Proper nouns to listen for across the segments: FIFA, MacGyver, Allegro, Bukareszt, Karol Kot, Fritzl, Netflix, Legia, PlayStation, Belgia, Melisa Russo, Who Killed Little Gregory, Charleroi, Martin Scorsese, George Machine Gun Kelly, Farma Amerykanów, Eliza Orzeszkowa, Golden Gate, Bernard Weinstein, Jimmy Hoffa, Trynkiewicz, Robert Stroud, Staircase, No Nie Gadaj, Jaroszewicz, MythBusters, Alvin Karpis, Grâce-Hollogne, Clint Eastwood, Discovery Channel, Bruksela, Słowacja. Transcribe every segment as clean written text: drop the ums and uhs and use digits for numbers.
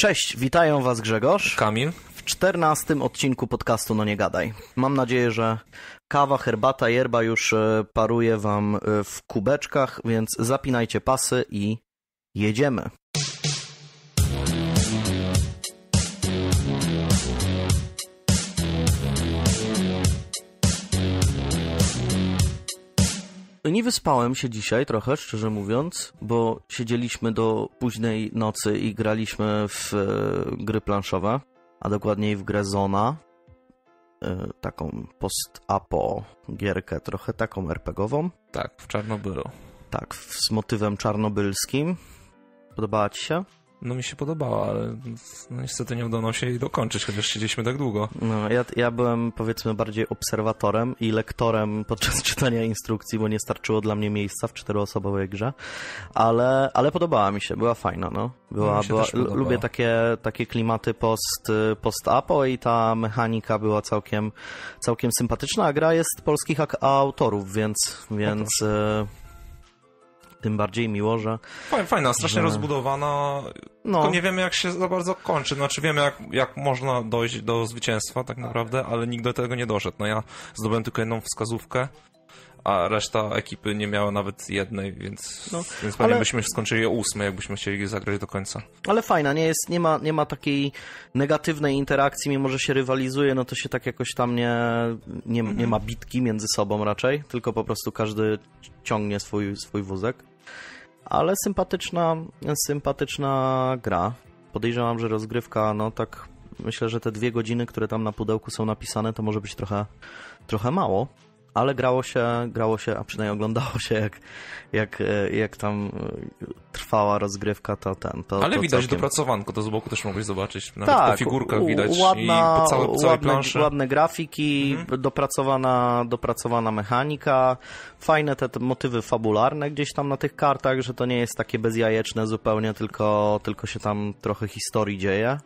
Cześć, witają Was Grzegorz, Kamil w 14. odcinku podcastu No Nie Gadaj. Mam nadzieję, że kawa, herbata, yerba już paruje Wam w kubeczkach, więc zapinajcie pasy i jedziemy. Nie wyspałem się dzisiaj trochę, szczerze mówiąc, bo siedzieliśmy do późnej nocy i graliśmy w gry planszowe, a dokładniej w grę Zona, taką post-apo gierkę, trochę taką RPGową. Tak, w Czarnobylu. Tak, z motywem czarnobylskim. Podobała Ci się? No mi się podobała, ale niestety nie udało nam się jej dokończyć, chociaż siedzieliśmy tak długo. No, ja byłem powiedzmy bardziej obserwatorem i lektorem podczas czytania instrukcji, bo nie starczyło dla mnie miejsca w czteroosobowej grze, ale podobała mi się, była fajna. No. Lubię takie klimaty post-apo i ta mechanika była całkiem sympatyczna, a gra jest polskich autorów, więc tym bardziej miło, że... Fajna, strasznie rozbudowana, no. Tylko nie wiemy, jak się za bardzo kończy. Znaczy wiemy, jak można dojść do zwycięstwa tak naprawdę, ale nikt do tego nie doszedł. No ja zdobyłem tylko jedną wskazówkę, a reszta ekipy nie miała nawet jednej, więc pewnie byśmy skończyli o 8, jakbyśmy chcieli zagrać do końca. Ale fajna, nie ma takiej negatywnej interakcji, mimo że się rywalizuje, no to się tak jakoś tam nie ma bitki między sobą raczej, tylko po prostu każdy ciągnie swój wózek. Ale sympatyczna gra. Podejrzewam, że rozgrywka, no tak myślę, że te 2 godziny, które tam na pudełku są napisane, to może być trochę mało. Ale grało się, a przynajmniej oglądało się, jak tam trwała rozgrywka, Ale widać całkiem... dopracowanko, to z boku też mogłeś zobaczyć. Nawet tak, po figurkach widać ładna, i po całej planszy. Ładne grafiki, dopracowana mechanika, fajne te motywy fabularne gdzieś tam na tych kartach, że to nie jest takie bezjajeczne zupełnie, tylko się tam trochę historii dzieje.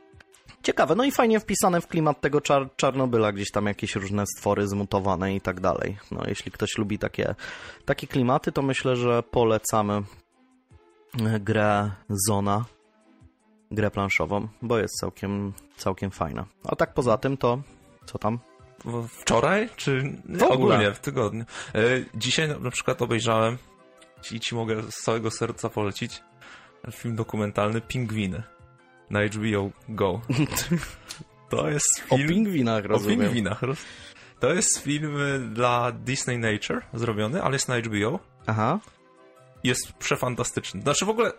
Ciekawe, no i fajnie wpisane w klimat tego Czarnobyla, gdzieś tam jakieś różne stwory zmutowane i tak dalej. No, jeśli ktoś lubi takie klimaty, to myślę, że polecamy grę Zona, grę planszową, bo jest całkiem fajna. A tak poza tym to co tam? Wczoraj czy ogólnie w tygodniu? Dzisiaj na przykład obejrzałem i Ci mogę z całego serca polecić film dokumentalny Pingwiny. Na HBO Go. To jest film... O pingwinach, rozumiem. O pingwinach. To jest film dla Disney Nature zrobiony, ale jest na HBO. Aha. Jest przefantastyczny. Znaczy w ogóle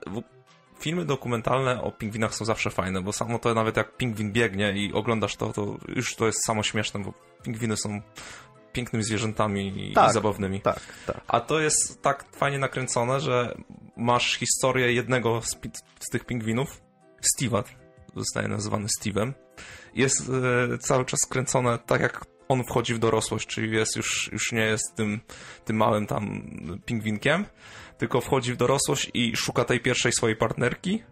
filmy dokumentalne o pingwinach są zawsze fajne, bo samo to nawet jak pingwin biegnie i oglądasz to już to jest samo śmieszne, bo pingwiny są pięknymi zwierzętami i zabawnymi. Tak. A to jest tak fajnie nakręcone, że masz historię jednego z tych pingwinów, Steven, zostaje nazywany Stevenem. Jest cały czas kręcone tak, jak on wchodzi w dorosłość, czyli jest już nie jest tym małym tam pingwinkiem, tylko wchodzi w dorosłość i szuka tej pierwszej swojej partnerki.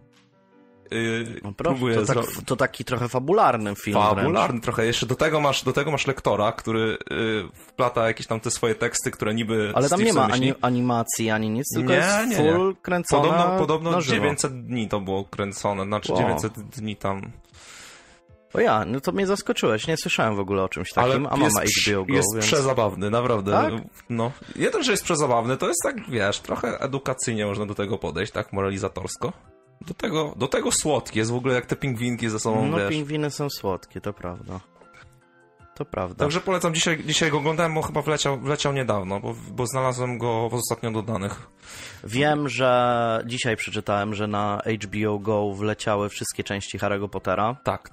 No próbuje to taki trochę fabularny film. Fabularny wręcz. Trochę. Jeszcze do tego masz lektora, który wplata jakieś tam te swoje teksty, które niby... Ale tam Steve nie ma animacji ani nic, tylko jest full kręcone. Podobno 900 dni to było kręcone, znaczy 900 dni tam... no to mnie zaskoczyłeś, nie słyszałem w ogóle o czymś takim, ale a mama HBO Go, jest przezabawny, naprawdę. Tak? No. Jeden, że jest przezabawny, to jest tak, wiesz, trochę edukacyjnie można do tego podejść, tak moralizatorsko. Do tego słodkie jest w ogóle, jak te pingwinki ze sobą, wiesz. No pingwiny są słodkie, to prawda. To prawda. Także polecam, dzisiaj go oglądałem, bo chyba wleciał niedawno, bo znalazłem go ostatnio dodanych. Wiem, że dzisiaj przeczytałem, że na HBO Go wleciały wszystkie części Harry'ego Pottera. Tak.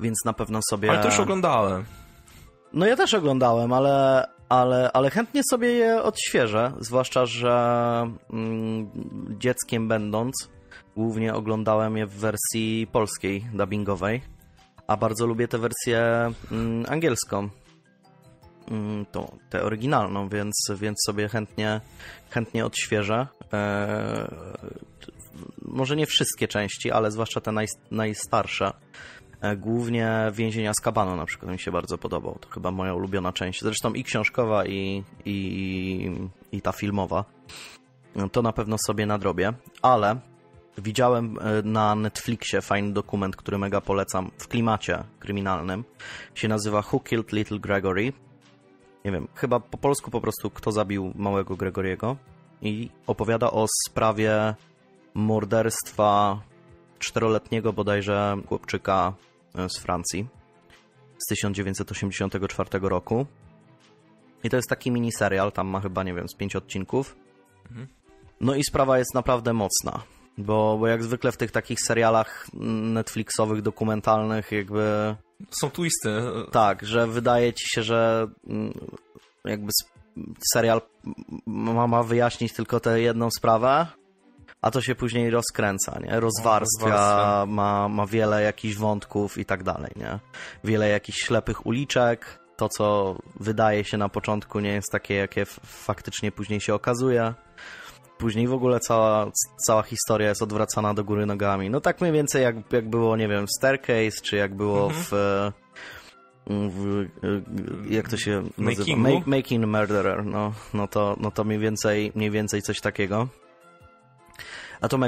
Więc na pewno sobie... Ale to już oglądałem. No ja też oglądałem, ale chętnie sobie je odświeżę, zwłaszcza, że dzieckiem będąc głównie oglądałem je w wersji polskiej, dubbingowej, a bardzo lubię tę wersję angielską, tę oryginalną, więc sobie chętnie odświeżę. Może nie wszystkie części, ale zwłaszcza te najstarsze. Głównie Więzienia Azkabanu na przykład mi się bardzo podobał. To chyba moja ulubiona część. Zresztą i książkowa, i ta filmowa. To na pewno sobie nadrobię. Ale Widziałem na Netflixie fajny dokument, który mega polecam, w klimacie kryminalnym. Się nazywa Who Killed Little Gregory? Nie wiem, chyba po polsku po prostu Kto zabił małego Gregoriego? I opowiada o sprawie morderstwa czteroletniego bodajże chłopczyka z Francji z 1984 roku. I to jest taki miniserial, tam ma chyba, nie wiem, z 5 odcinków. No i sprawa jest naprawdę mocna, bo jak zwykle w tych takich serialach Netflixowych, dokumentalnych jakby... Są twisty. Tak, że wydaje ci się, że jakby serial ma wyjaśnić tylko tę jedną sprawę, a to się później rozkręca, nie? Rozwarstwia, ma wiele jakichś wątków i tak dalej, nie? Wiele jakichś ślepych uliczek. To, co wydaje się na początku, nie jest takie, jakie faktycznie później się okazuje. Później w ogóle cała historia jest odwracana do góry nogami. No tak mniej więcej jak było, nie wiem, w Staircase, czy jak było w jak to się nazywa? Making a Murderer. No to mniej więcej coś takiego. A to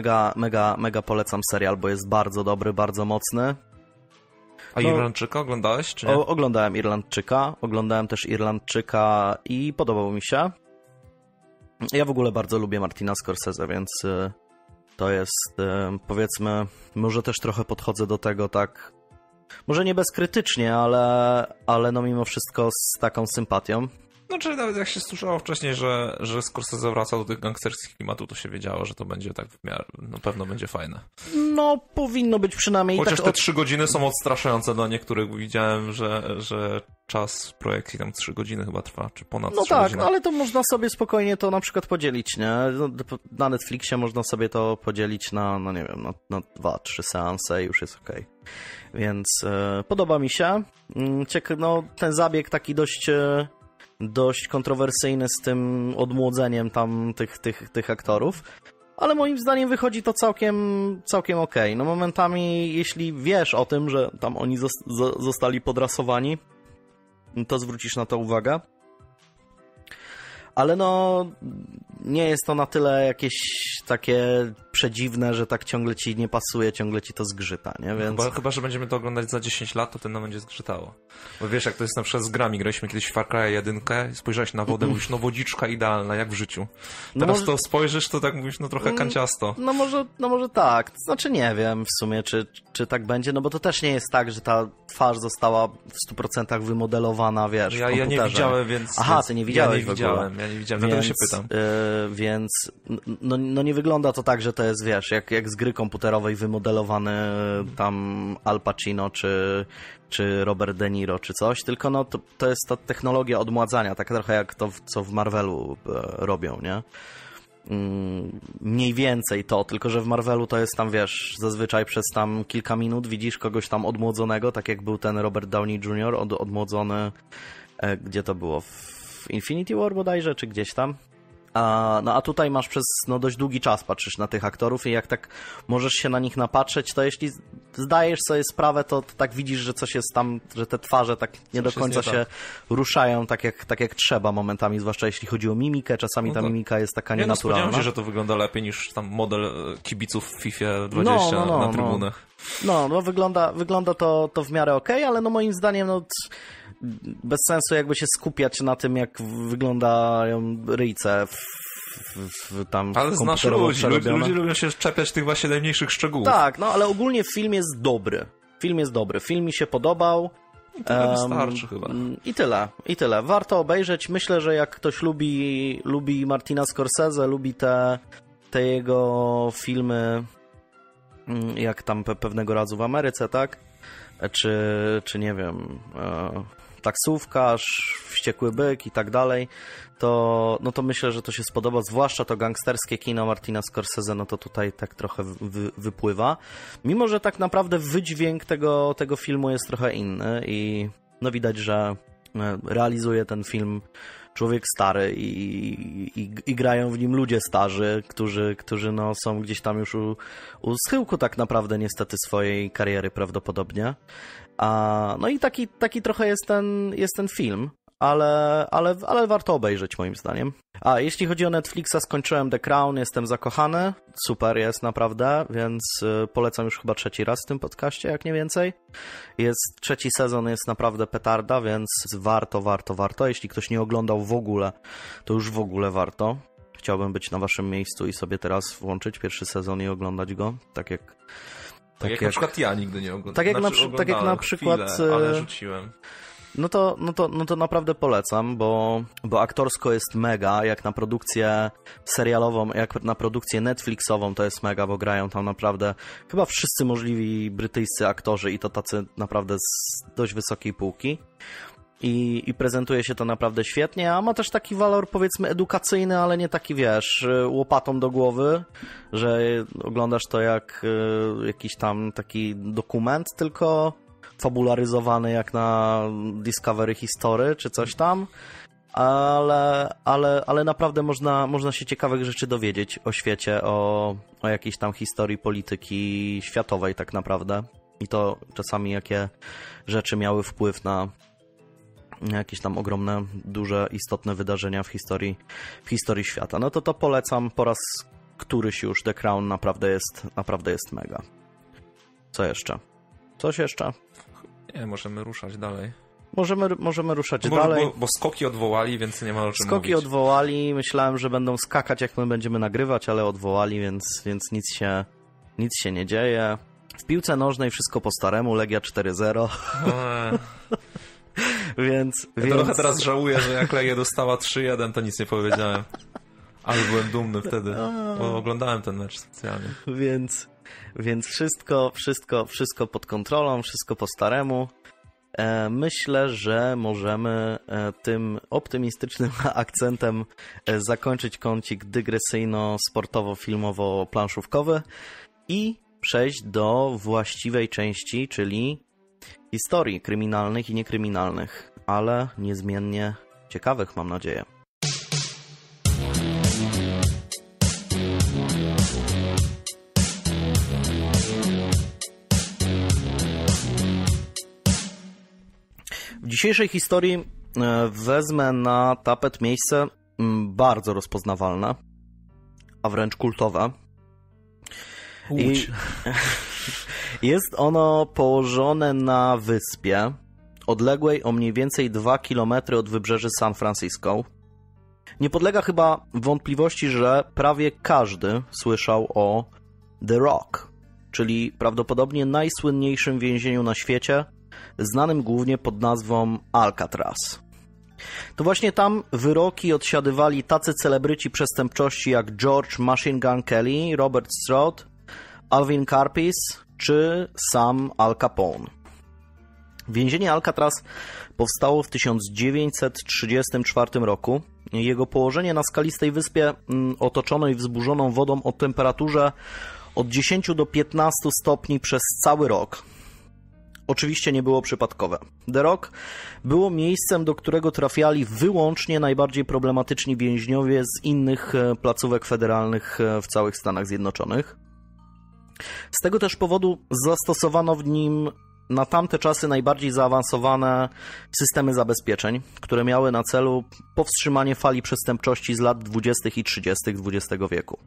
mega polecam serial, bo jest bardzo dobry, bardzo mocny. A Irlandczyka oglądałeś, czy nie? Oglądałem Irlandczyka, i podobał mi się. Ja w ogóle bardzo lubię Martina Scorsese, więc to jest, powiedzmy, może też trochę podchodzę do tego tak, może nie bezkrytycznie, ale no mimo wszystko z taką sympatią. Znaczy nawet jak się słyszało wcześniej, że Scorsese wraca do tych gangsterskich klimatów, to się wiedziało, że to będzie tak w miarę, na pewno będzie fajne. No powinno być przynajmniej. Chociaż tak te 3 godziny są odstraszające dla niektórych. Widziałem, że czas projekcji tam 3 godziny chyba trwa, czy ponad 3 godziny. No tak, ale to można sobie spokojnie to na przykład podzielić, nie? Na Netflixie można sobie to podzielić na, no nie wiem, na 2-3 seanse i już jest okej. Więc podoba mi się. No, ten zabieg taki dość kontrowersyjny z tym odmłodzeniem tam tych aktorów, ale moim zdaniem wychodzi to całkiem okej. No momentami, jeśli wiesz o tym, że tam oni zostali podrasowani, to zwrócisz na to uwagę. Ale no, nie jest to na tyle jakieś takie przedziwne, że tak ciągle ci nie pasuje, ciągle ci to zgrzyta, nie? Więc... Chyba, że będziemy to oglądać za 10 lat, to ten nam będzie zgrzytało. Bo wiesz, jak to jest na przykład z grami, graliśmy kiedyś w Far Cry 1, spojrzałeś na wodę, mówisz, no wodziczka idealna, jak w życiu. Teraz no może... to spojrzysz, to tak mówisz, no trochę kanciasto. No może tak, znaczy nie wiem w sumie, czy tak będzie, no bo to też nie jest tak, że ta twarz została w 100% wymodelowana, wiesz, ja nie widziałem, więc... Aha, ty nie widziałeś w ogóle. Ja nie widziałem, dlatego się pytam. Więc no nie wygląda to tak, że to jest, wiesz, jak z gry komputerowej wymodelowany tam Al Pacino, czy Robert De Niro, czy coś, tylko no to jest ta technologia odmładzania, tak trochę jak to, co w Marvelu robią, nie? Mniej więcej to, tylko że w Marvelu to jest tam, wiesz, zazwyczaj przez tam kilka minut widzisz kogoś tam odmłodzonego, tak jak był ten Robert Downey Jr. odmłodzony, gdzie to było? W Infinity War bodajże, czy gdzieś tam. A tutaj masz przez dość długi czas patrzysz na tych aktorów i jak tak możesz się na nich napatrzeć, to jeśli zdajesz sobie sprawę, to tak widzisz, że coś jest tam, że te twarze tak nie do końca się ruszają tak jak trzeba momentami, zwłaszcza jeśli chodzi o mimikę. Czasami ta mimika jest taka nienaturalna. Nie spodziewałem się, że to wygląda lepiej niż tam model kibiców w FIFA 20 na trybunach. No wygląda to w miarę okej, ale no moim zdaniem bez sensu jakby się skupiać na tym, jak wyglądają ryjce w tam... Ale znasz ludzi lubią się czepiać tych właśnie najmniejszych szczegółów. Tak, no ale ogólnie film jest dobry. Film mi się podobał. I tyle wystarczy chyba. I tyle. Warto obejrzeć. Myślę, że jak ktoś lubi Martina Scorsese, lubi te jego filmy jak tam Pewnego razu w Ameryce, tak? Czy nie wiem... Taksówkarz, Wściekły byk i tak dalej, to myślę, że to się spodoba, zwłaszcza to gangsterskie kino Martina Scorsese, no to tutaj tak trochę wypływa, mimo że tak naprawdę wydźwięk tego filmu jest trochę inny i no widać, że realizuje ten film człowiek stary i grają w nim ludzie starzy, którzy są gdzieś tam już u schyłku tak naprawdę niestety swojej kariery prawdopodobnie. No i taki trochę jest ten film, ale warto obejrzeć moim zdaniem. A jeśli chodzi o Netflixa, skończyłem The Crown, jestem zakochany, super jest naprawdę, więc polecam już chyba trzeci raz w tym podcaście, jak nie więcej. Jest, trzeci sezon jest naprawdę petarda, więc warto. Jeśli ktoś nie oglądał w ogóle, to już w ogóle warto. Chciałbym być na waszym miejscu i sobie teraz włączyć pierwszy sezon i oglądać go, tak jak na przykład ja nigdy nie oglądałem. Tak jak na przykład, ale rzuciłem. No to naprawdę polecam, bo aktorsko jest mega, jak na produkcję serialową, jak na produkcję Netflixową to jest mega, bo grają tam naprawdę chyba wszyscy możliwi brytyjscy aktorzy i to tacy naprawdę z dość wysokiej półki. I prezentuje się to naprawdę świetnie, a ma też taki walor, powiedzmy, edukacyjny, ale nie taki, wiesz, łopatą do głowy, że oglądasz to jak jakiś tam taki dokument, tylko fabularyzowany jak na Discovery History czy coś tam, ale naprawdę można się ciekawych rzeczy dowiedzieć o świecie, o jakiejś tam historii polityki światowej tak naprawdę i to czasami jakie rzeczy miały wpływ na jakieś tam ogromne, duże, istotne wydarzenia w historii świata. No to polecam po raz któryś już. The Crown naprawdę jest mega. Co jeszcze? Coś jeszcze? Nie, możemy ruszać dalej. Możemy ruszać dalej. Bo skoki odwołali, więc nie ma o czym mówić. Skoki odwołali, myślałem, że będą skakać jak my będziemy nagrywać, ale odwołali, więc nic się nie dzieje. W piłce nożnej wszystko po staremu, Legia 4-0. Więc trochę teraz żałuję, że jak Legia dostała 3-1, to nic nie powiedziałem. Ale byłem dumny wtedy, bo oglądałem ten mecz specjalnie. Więc wszystko pod kontrolą, wszystko po staremu. Myślę, że możemy tym optymistycznym akcentem zakończyć kącik dygresyjno-sportowo-filmowo-planszówkowy i przejść do właściwej części, czyli historii kryminalnych i niekryminalnych, ale niezmiennie ciekawych, mam nadzieję. W dzisiejszej historii wezmę na tapet miejsce bardzo rozpoznawalne, a wręcz kultowe. Łódź. Jest ono położone na wyspie odległej o mniej więcej 2 km od wybrzeży San Francisco. Nie podlega chyba wątpliwości, że prawie każdy słyszał o The Rock, czyli prawdopodobnie najsłynniejszym więzieniu na świecie, znanym głównie pod nazwą Alcatraz. To właśnie tam wyroki odsiadywali tacy celebryci przestępczości jak George Machine Gun Kelly, Robert Stroud, Alvin Karpis czy sam Al Capone. Więzienie Alcatraz powstało w 1934 roku. Jego położenie na skalistej wyspie otoczonej wzburzoną wodą o temperaturze od 10 do 15 stopni przez cały rok oczywiście nie było przypadkowe. The Rock było miejscem, do którego trafiali wyłącznie najbardziej problematyczni więźniowie z innych placówek federalnych w całych Stanach Zjednoczonych. Z tego też powodu zastosowano w nim na tamte czasy najbardziej zaawansowane systemy zabezpieczeń, które miały na celu powstrzymanie fali przestępczości z lat 20. i 30. XX wieku.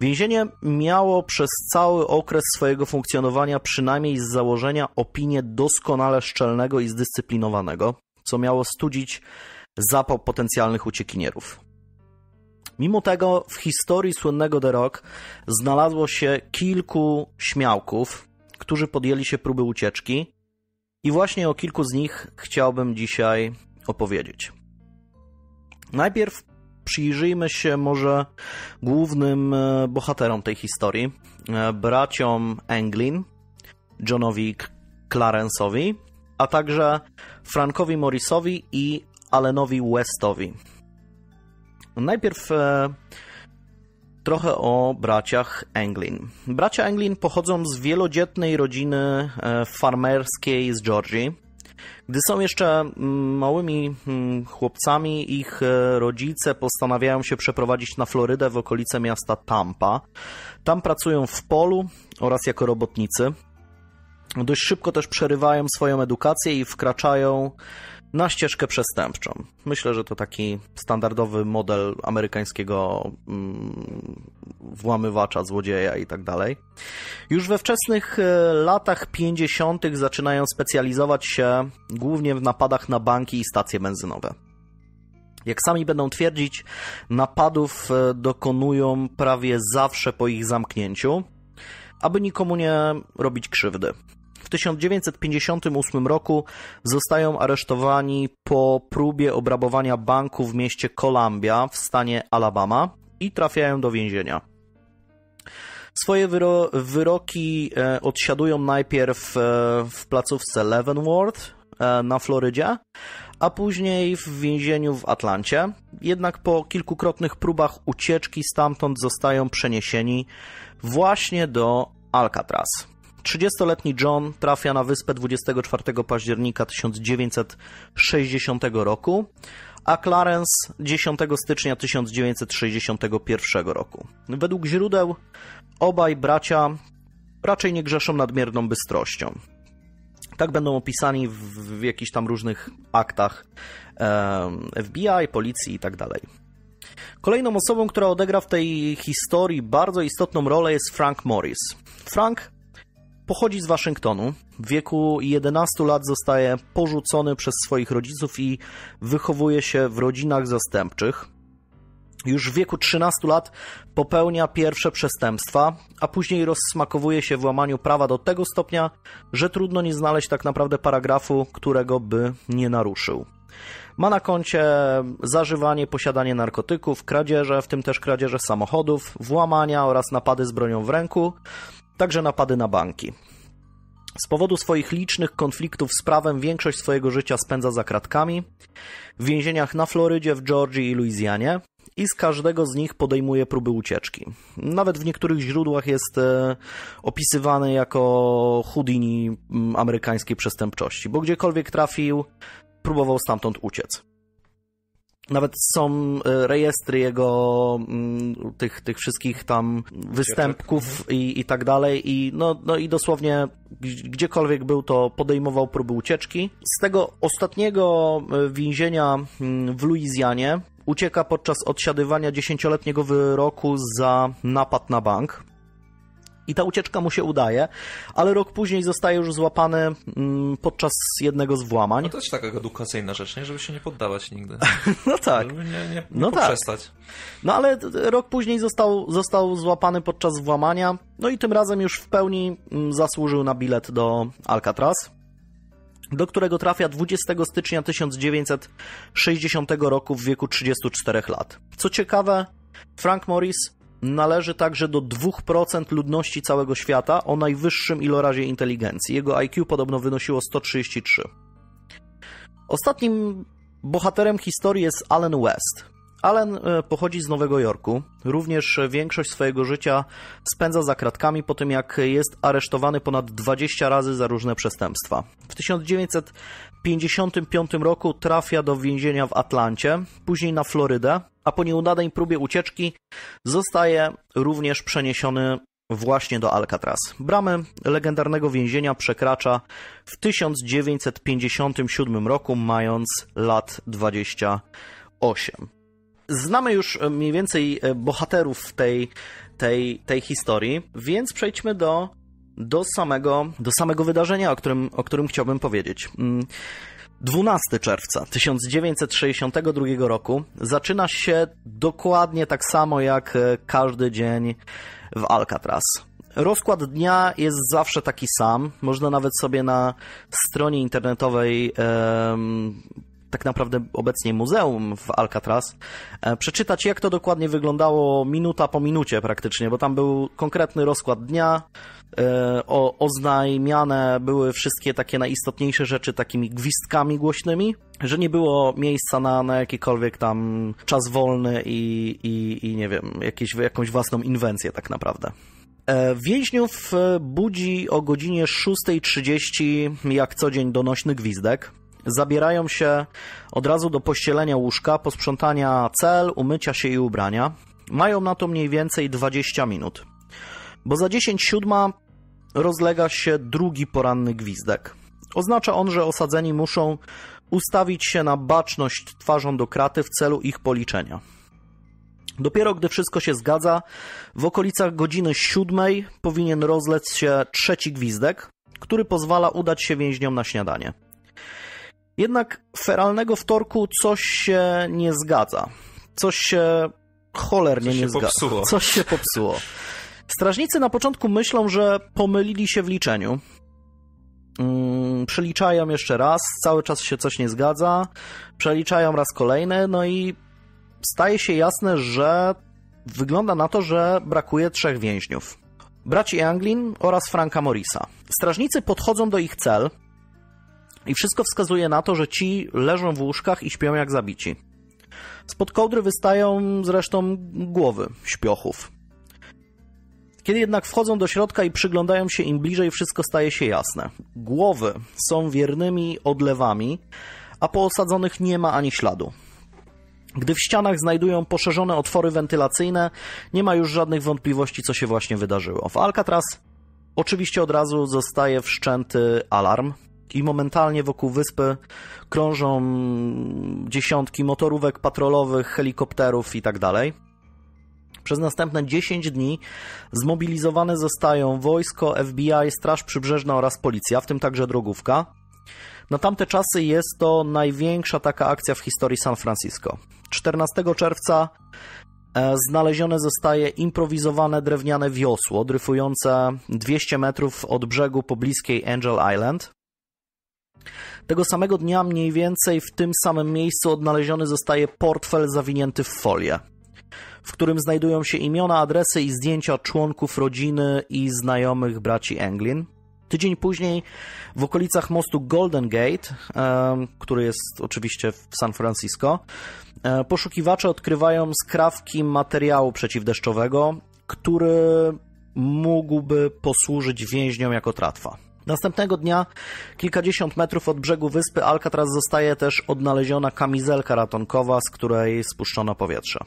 Więzienie miało przez cały okres swojego funkcjonowania przynajmniej z założenia opinię doskonale szczelnego i zdyscyplinowanego, co miało studzić zapał potencjalnych uciekinierów. Mimo tego w historii słynnego The Rock znalazło się kilku śmiałków, którzy podjęli się próby ucieczki i właśnie o kilku z nich chciałbym dzisiaj opowiedzieć. Najpierw przyjrzyjmy się może głównym bohaterom tej historii, braciom Anglin, Johnowi Clarence'owi, a także Frankowi Morrisowi i Allenowi Westowi. Najpierw trochę o braciach Anglin. Bracia Anglin pochodzą z wielodzietnej rodziny farmerskiej z Georgii. Gdy są jeszcze małymi chłopcami, ich rodzice postanawiają się przeprowadzić na Florydę w okolice miasta Tampa. Tam pracują w polu oraz jako robotnicy. Dość szybko też przerywają swoją edukację i wkraczają na ścieżkę przestępczą. Myślę, że to taki standardowy model amerykańskiego włamywacza, złodzieja i tak dalej. Już we wczesnych latach 50. zaczynają specjalizować się głównie w napadach na banki i stacje benzynowe. Jak sami będą twierdzić, napadów dokonują prawie zawsze po ich zamknięciu, aby nikomu nie robić krzywdy. W 1958 roku zostają aresztowani po próbie obrabowania banku w mieście Columbia w stanie Alabama i trafiają do więzienia. Swoje wyroki odsiadują najpierw w placówce Leavenworth na Florydzie, a później w więzieniu w Atlancie. Jednak po kilkukrotnych próbach ucieczki stamtąd zostają przeniesieni właśnie do Alcatraz. 30-letni John trafia na wyspę 24 października 1960 roku, a Clarence 10 stycznia 1961 roku. Według źródeł obaj bracia raczej nie grzeszą nadmierną bystrością. Tak będą opisani w jakichś tam różnych aktach FBI, policji i tak dalej. Kolejną osobą, która odegra w tej historii bardzo istotną rolę, jest Frank Morris. Frank pochodzi z Waszyngtonu. W wieku 11 lat zostaje porzucony przez swoich rodziców i wychowuje się w rodzinach zastępczych. Już w wieku 13 lat popełnia pierwsze przestępstwa, a później rozsmakowuje się w łamaniu prawa do tego stopnia, że trudno nie znaleźć tak naprawdę paragrafu, którego by nie naruszył. Ma na koncie zażywanie, posiadanie narkotyków, kradzieże, w tym też kradzieże samochodów, włamania oraz napady z bronią w ręku, także napady na banki. Z powodu swoich licznych konfliktów z prawem większość swojego życia spędza za kratkami, w więzieniach na Florydzie, w Georgii i Luizjanie, i z każdego z nich podejmuje próby ucieczki. Nawet w niektórych źródłach jest opisywany jako Houdini amerykańskiej przestępczości, bo gdziekolwiek trafił, próbował stamtąd uciec. Nawet są rejestry jego, tych wszystkich tam występków i tak dalej. I no i dosłownie gdziekolwiek był, to podejmował próby ucieczki. Z tego ostatniego więzienia w Luizjanie ucieka podczas odsiadywania 10-letniego wyroku za napad na bank. I ta ucieczka mu się udaje, ale rok później zostaje już złapany podczas jednego z włamań. No to jest taka edukacyjna rzecz, nie? Żeby się nie poddawać nigdy. No tak. Żeby nie no poprzestać. Tak. No ale rok później został złapany podczas włamania, no i tym razem już w pełni zasłużył na bilet do Alcatraz, do którego trafia 20 stycznia 1960 roku w wieku 34 lat. Co ciekawe, Frank Morris należy także do 2% ludności całego świata o najwyższym ilorazie inteligencji. Jego IQ podobno wynosiło 133. Ostatnim bohaterem historii jest Allen West. Allen pochodzi z Nowego Jorku. Również większość swojego życia spędza za kratkami po tym, jak jest aresztowany ponad 20 razy za różne przestępstwa. W 1955 roku trafia do więzienia w Atlancie, później na Florydę, a po nieudanej próbie ucieczki zostaje również przeniesiony właśnie do Alcatraz. Bramy legendarnego więzienia przekracza w 1957 roku, mając lat 28. Znamy już mniej więcej bohaterów tej historii, więc przejdźmy do samego wydarzenia, o którym chciałbym powiedzieć. 12 czerwca 1962 roku zaczyna się dokładnie tak samo jak każdy dzień w Alcatraz. Rozkład dnia jest zawsze taki sam. Można nawet sobie na stronie internetowej tak naprawdę obecnie muzeum w Alcatraz, przeczytać, jak to dokładnie wyglądało minuta po minucie praktycznie, bo tam był konkretny rozkład dnia, oznajmiane były wszystkie takie najistotniejsze rzeczy takimi gwizdkami głośnymi, że nie było miejsca na jakikolwiek tam czas wolny i nie wiem, jakąś własną inwencję tak naprawdę. Więźniów budzi o godzinie 6:30 jak co dzień donośny gwizdek. Zabierają się od razu do pościelenia łóżka, posprzątania cel, umycia się i ubrania. Mają na to mniej więcej 20 minut, bo za 6:50 rozlega się drugi poranny gwizdek. Oznacza on, że osadzeni muszą ustawić się na baczność twarzą do kraty w celu ich policzenia. Dopiero gdy wszystko się zgadza, w okolicach godziny 7 powinien rozlec się trzeci gwizdek, który pozwala udać się więźniom na śniadanie. Jednak feralnego wtorku coś się nie zgadza. Coś się cholernie nie zgadza. Coś się popsuło. Strażnicy na początku myślą, że pomylili się w liczeniu. Przeliczają jeszcze raz, cały czas się coś nie zgadza, przeliczają raz kolejny, no i staje się jasne, że wygląda na to, że brakuje 3 więźniów. Braci Anglin oraz Franka Morrisa. Strażnicy podchodzą do ich cel i wszystko wskazuje na to, że ci leżą w łóżkach i śpią jak zabici. Spod kołdry wystają zresztą głowy śpiochów. Kiedy jednak wchodzą do środka i przyglądają się im bliżej, wszystko staje się jasne. Głowy są wiernymi odlewami, a po osadzonych nie ma ani śladu. Gdy w ścianach znajdują poszerzone otwory wentylacyjne, nie ma już żadnych wątpliwości, co się właśnie wydarzyło. W Alcatraz oczywiście od razu zostaje wszczęty alarm i momentalnie wokół wyspy krążą dziesiątki motorówek patrolowych, helikopterów itd. Przez następne 10 dni zmobilizowane zostają wojsko, FBI, Straż Przybrzeżna oraz policja, w tym także drogówka. Na tamte czasy jest to największa taka akcja w historii San Francisco. 14 czerwca znalezione zostaje improwizowane drewniane wiosło dryfujące 200 metrów od brzegu pobliskiej Angel Island. Tego samego dnia mniej więcej w tym samym miejscu odnaleziony zostaje portfel zawinięty w folię, w którym znajdują się imiona, adresy i zdjęcia członków rodziny i znajomych braci Anglin. Tydzień później w okolicach mostu Golden Gate, który jest oczywiście w San Francisco, poszukiwacze odkrywają skrawki materiału przeciwdeszczowego, który mógłby posłużyć więźniom jako tratwa. Następnego dnia, kilkadziesiąt metrów od brzegu wyspy Alcatraz, zostaje też odnaleziona kamizelka ratunkowa, z której spuszczono powietrze.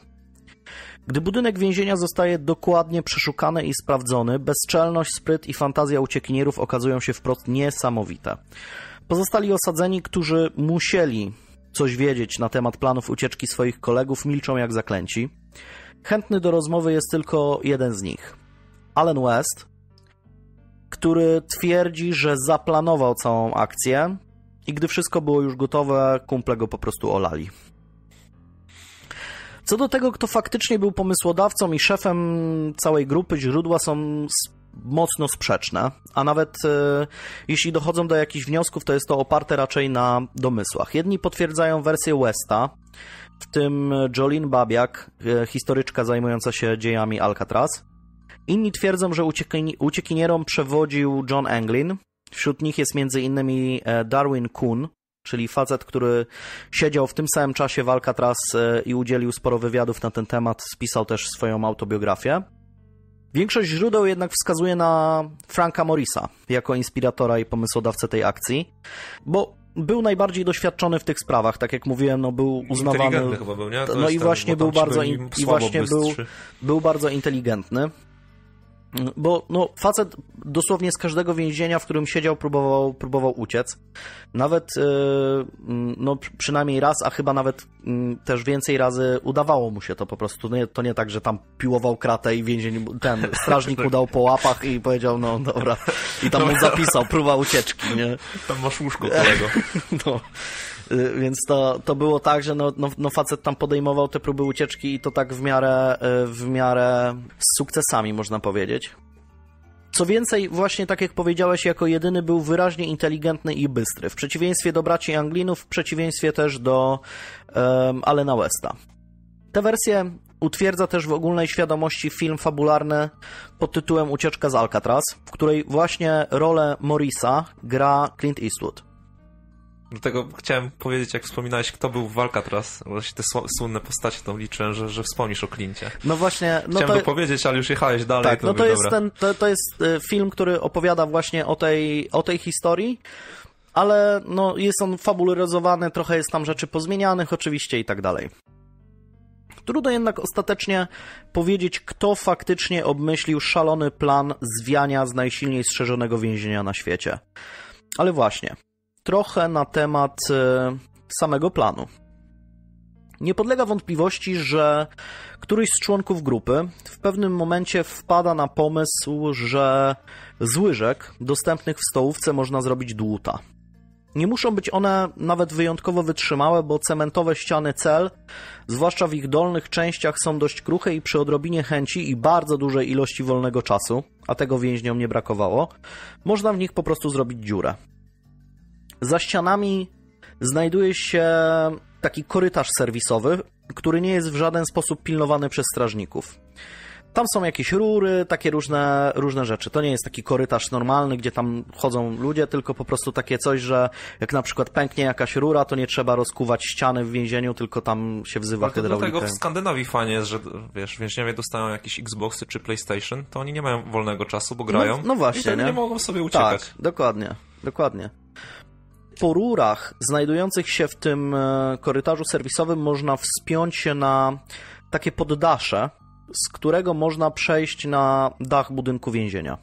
Gdy budynek więzienia zostaje dokładnie przeszukany i sprawdzony, bezczelność, spryt i fantazja uciekinierów okazują się wprost niesamowite. Pozostali osadzeni, którzy musieli coś wiedzieć na temat planów ucieczki swoich kolegów, milczą jak zaklęci. Chętny do rozmowy jest tylko jeden z nich, Allen West, który twierdzi, że zaplanował całą akcję i gdy wszystko było już gotowe, kumple go po prostu olali. Co do tego, kto faktycznie był pomysłodawcą i szefem całej grupy, źródła są mocno sprzeczne, a nawet jeśli dochodzą do jakichś wniosków, to jest to oparte raczej na domysłach. Jedni potwierdzają wersję Westa, w tym Jolene Babiak, historyczka zajmująca się dziejami Alcatraz. Inni twierdzą, że uciekinierom przewodził John Anglin. Wśród nich jest m.in. Darwin Kuhn, czyli facet, który siedział w tym samym czasie w Alcatraz i udzielił sporo wywiadów na ten temat, spisał też swoją autobiografię. Większość źródeł jednak wskazuje na Franka Morrisa jako inspiratora i pomysłodawcę tej akcji, bo był najbardziej doświadczony w tych sprawach, tak jak mówiłem, no był uznawany... chyba był, nie? No i właśnie był bardzo inteligentny. Bo no, facet dosłownie z każdego więzienia, w którym siedział, próbował uciec. Nawet no, przynajmniej raz, a chyba nawet też więcej razy udawało mu się to po prostu. To nie tak, że tam piłował kratę i więzień, ten strażnik udał po łapach i powiedział, no dobra. I tam on zapisał, próba ucieczki, nie? Tam masz łóżko kolego. No. Więc to było tak, że no facet tam podejmował te próby ucieczki i to tak w miarę z sukcesami, można powiedzieć. Co więcej, właśnie tak jak powiedziałeś, jako jedyny był wyraźnie inteligentny i bystry, w przeciwieństwie do braci Anglinów, w przeciwieństwie też do Allena Westa. Tę wersję utwierdza też w ogólnej świadomości film fabularny pod tytułem Ucieczka z Alcatraz, w której właśnie rolę Morrisa gra Clint Eastwood. Dlatego chciałem powiedzieć, jak wspominałeś, kto był w Alcatraz, właśnie te słynne postacie, to liczę, że wspomnisz o Clincie. No właśnie... No chciałem dopowiedzieć, ale już jechałeś dalej. Tak, no to jest film, który opowiada właśnie o tej historii, ale no jest on fabularyzowany, trochę jest tam rzeczy pozmienianych oczywiście i tak dalej. Trudno jednak ostatecznie powiedzieć, kto faktycznie obmyślił szalony plan zwiania z najsilniej strzeżonego więzienia na świecie. Ale właśnie... Trochę na temat samego planu. Nie podlega wątpliwości, że któryś z członków grupy w pewnym momencie wpada na pomysł, że z łyżek dostępnych w stołówce można zrobić dłuta. Nie muszą być one nawet wyjątkowo wytrzymałe, bo cementowe ściany cel, zwłaszcza w ich dolnych częściach, są dość kruche i przy odrobinie chęci i bardzo dużej ilości wolnego czasu, a tego więźniom nie brakowało, można w nich po prostu zrobić dziurę. Za ścianami znajduje się taki korytarz serwisowy, który nie jest w żaden sposób pilnowany przez strażników. Tam są jakieś rury, takie różne rzeczy. To nie jest taki korytarz normalny, gdzie tam chodzą ludzie, tylko po prostu takie coś, że jak na przykład pęknie jakaś rura, to nie trzeba rozkuwać ściany w więzieniu, tylko tam się wzywa hydraulikę. Dlatego w Skandynawii fajnie jest, że wiesz, więźniowie dostają jakieś Xboxy czy PlayStation, to oni nie mają wolnego czasu, bo grają. No właśnie, i wtedy nie mogą sobie uciekać. Tak, dokładnie. Po rurach znajdujących się w tym korytarzu serwisowym można wspiąć się na takie poddasze, z którego można przejść na dach budynku więzienia.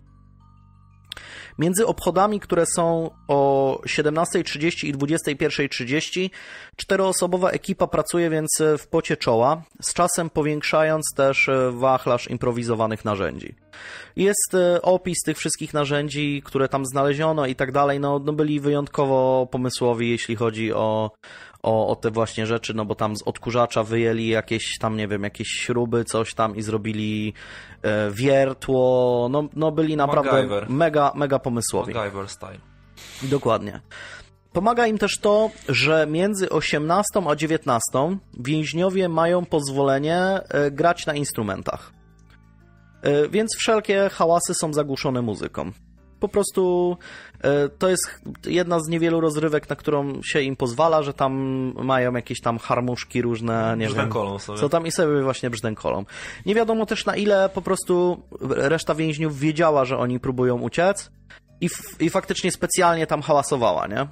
Między obchodami, które są o 17:30 i 21:30, czteroosobowa ekipa pracuje więc w pocie czoła, z czasem powiększając też wachlarz improwizowanych narzędzi. Jest opis tych wszystkich narzędzi, które tam znaleziono i tak dalej. No byli wyjątkowo pomysłowi, jeśli chodzi o te właśnie rzeczy, no bo tam z odkurzacza wyjęli jakieś tam, nie wiem, jakieś śruby, coś tam i zrobili wiertło. No byli naprawdę MacGyver. Mega pomysłowi. MacGyver style. Dokładnie. Pomaga im też to, że między 18 a 19 więźniowie mają pozwolenie grać na instrumentach. Więc wszelkie hałasy są zagłuszone muzyką. Po prostu to jest jedna z niewielu rozrywek, na którą się im pozwala, że tam mają jakieś tam harmuszki różne, nie wiem, co tam i sobie właśnie brzdękolą. Nie wiadomo też, na ile po prostu reszta więźniów wiedziała, że oni próbują uciec i faktycznie specjalnie tam hałasowała, nie?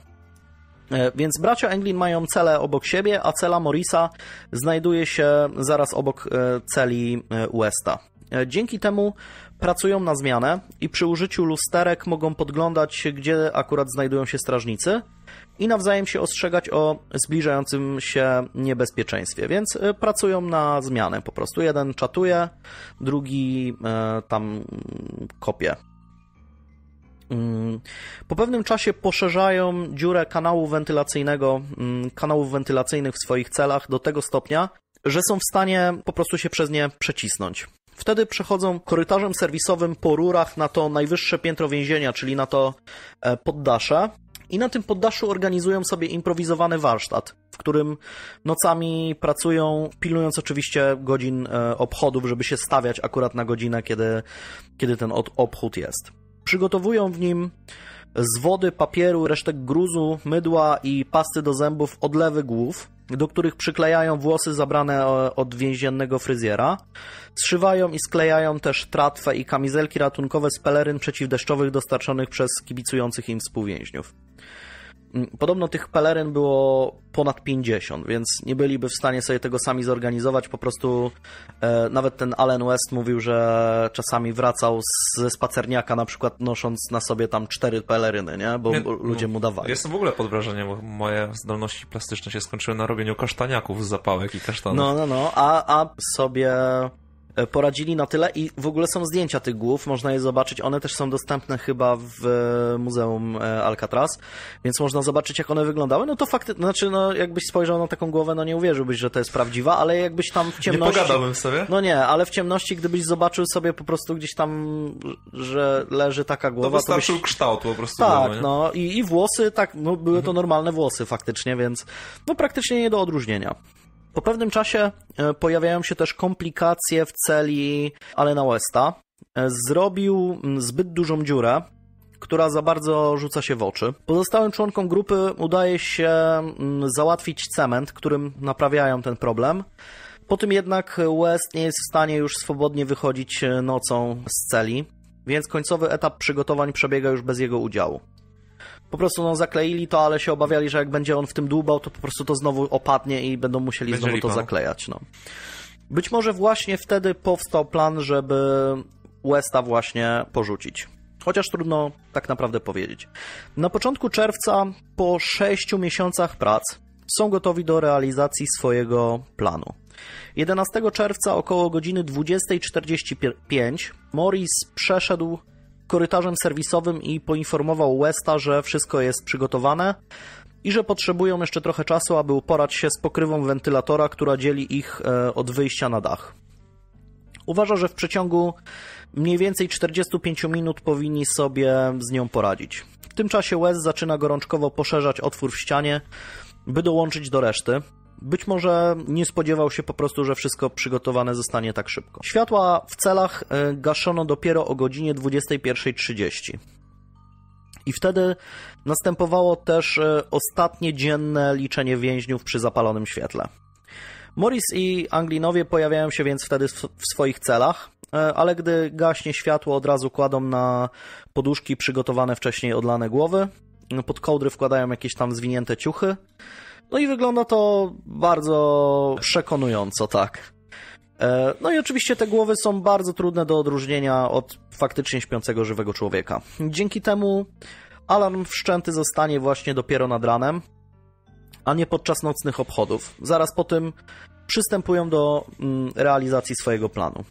Więc bracia Anglin mają cele obok siebie, a cela Morrisa znajduje się zaraz obok celi Westa. Dzięki temu pracują na zmianę i przy użyciu lusterek mogą podglądać, gdzie akurat znajdują się strażnicy i nawzajem się ostrzegać o zbliżającym się niebezpieczeństwie, więc pracują na zmianę po prostu. Jeden czatuje, drugi tam kopie. Po pewnym czasie poszerzają dziurę kanałów wentylacyjnych w swoich celach do tego stopnia, że są w stanie po prostu się przez nie przecisnąć. Wtedy przechodzą korytarzem serwisowym po rurach na to najwyższe piętro więzienia, czyli na to poddasze. I na tym poddaszu organizują sobie improwizowany warsztat, w którym nocami pracują, pilnując oczywiście godzin obchodów, żeby się stawiać akurat na godzinę, kiedy ten obchód jest. Przygotowują w nim z wody, papieru, resztek gruzu, mydła i pasty do zębów odlewy głów, do których przyklejają włosy zabrane od więziennego fryzjera. Zszywają i sklejają też tratwę i kamizelki ratunkowe z peleryn przeciwdeszczowych dostarczonych przez kibicujących im współwięźniów. Podobno tych peleryn było ponad 50, więc nie byliby w stanie sobie tego sami zorganizować. Po prostu nawet ten Allen West mówił, że czasami wracał ze spacerniaka, na przykład nosząc na sobie tam 4 peleryny, nie? Bo ludzie mu dawali. Jestem w ogóle pod wrażeniem, bo moje zdolności plastyczne się skończyły na robieniu kasztaniaków z zapałek i kasztanów. No, a sobie poradzili na tyle i w ogóle są zdjęcia tych głów, można je zobaczyć, one też są dostępne chyba w Muzeum Alcatraz, więc można zobaczyć, jak one wyglądały. No to faktycznie, znaczy, no jakbyś spojrzał na taką głowę, no nie uwierzyłbyś, że to jest prawdziwa, ale jakbyś tam w ciemności... Nie pogadałbym sobie? No nie, ale w ciemności, gdybyś zobaczył sobie po prostu gdzieś tam, że leży taka głowa... To wystarczył kształt po prostu. Tak, głowy, no i włosy, tak, no były to normalne włosy faktycznie, więc no praktycznie nie do odróżnienia. Po pewnym czasie pojawiają się też komplikacje w celi Allena Westa. Zrobił zbyt dużą dziurę, która za bardzo rzuca się w oczy. Pozostałym członkom grupy udaje się załatwić cement, którym naprawiają ten problem. Po tym jednak West nie jest w stanie już swobodnie wychodzić nocą z celi, więc końcowy etap przygotowań przebiega już bez jego udziału. Po prostu zakleili to, ale się obawiali, że jak będzie on w tym dłubał, to po prostu to znowu opadnie i będą musieli znowu to zaklejać. No. Być może właśnie wtedy powstał plan, żeby Westa właśnie porzucić. Chociaż trudno tak naprawdę powiedzieć. Na początku czerwca, po 6 miesiącach prac, są gotowi do realizacji swojego planu. 11 czerwca około godziny 20:45 Morris przeszedł korytarzem serwisowym i poinformował Westa, że wszystko jest przygotowane i że potrzebują jeszcze trochę czasu, aby uporać się z pokrywą wentylatora, która dzieli ich od wyjścia na dach. Uważa, że w przeciągu mniej więcej 45 minut powinni sobie z nią poradzić. W tym czasie West zaczyna gorączkowo poszerzać otwór w ścianie, by dołączyć do reszty. Być może nie spodziewał się po prostu, że wszystko przygotowane zostanie tak szybko. Światła w celach gaszono dopiero o godzinie 21:30. I wtedy następowało też ostatnie dzienne liczenie więźniów przy zapalonym świetle. Morris i Anglinowie pojawiają się więc wtedy w swoich celach, ale gdy gaśnie światło, od razu kładą na poduszki przygotowane wcześniej odlane głowy, pod kołdry wkładają jakieś tam zwinięte ciuchy, no i wygląda to bardzo przekonująco, tak. No i oczywiście te głowy są bardzo trudne do odróżnienia od faktycznie śpiącego żywego człowieka. Dzięki temu alarm wszczęty zostanie właśnie dopiero nad ranem, a nie podczas nocnych obchodów. Zaraz po tym przystępują do realizacji swojego planu.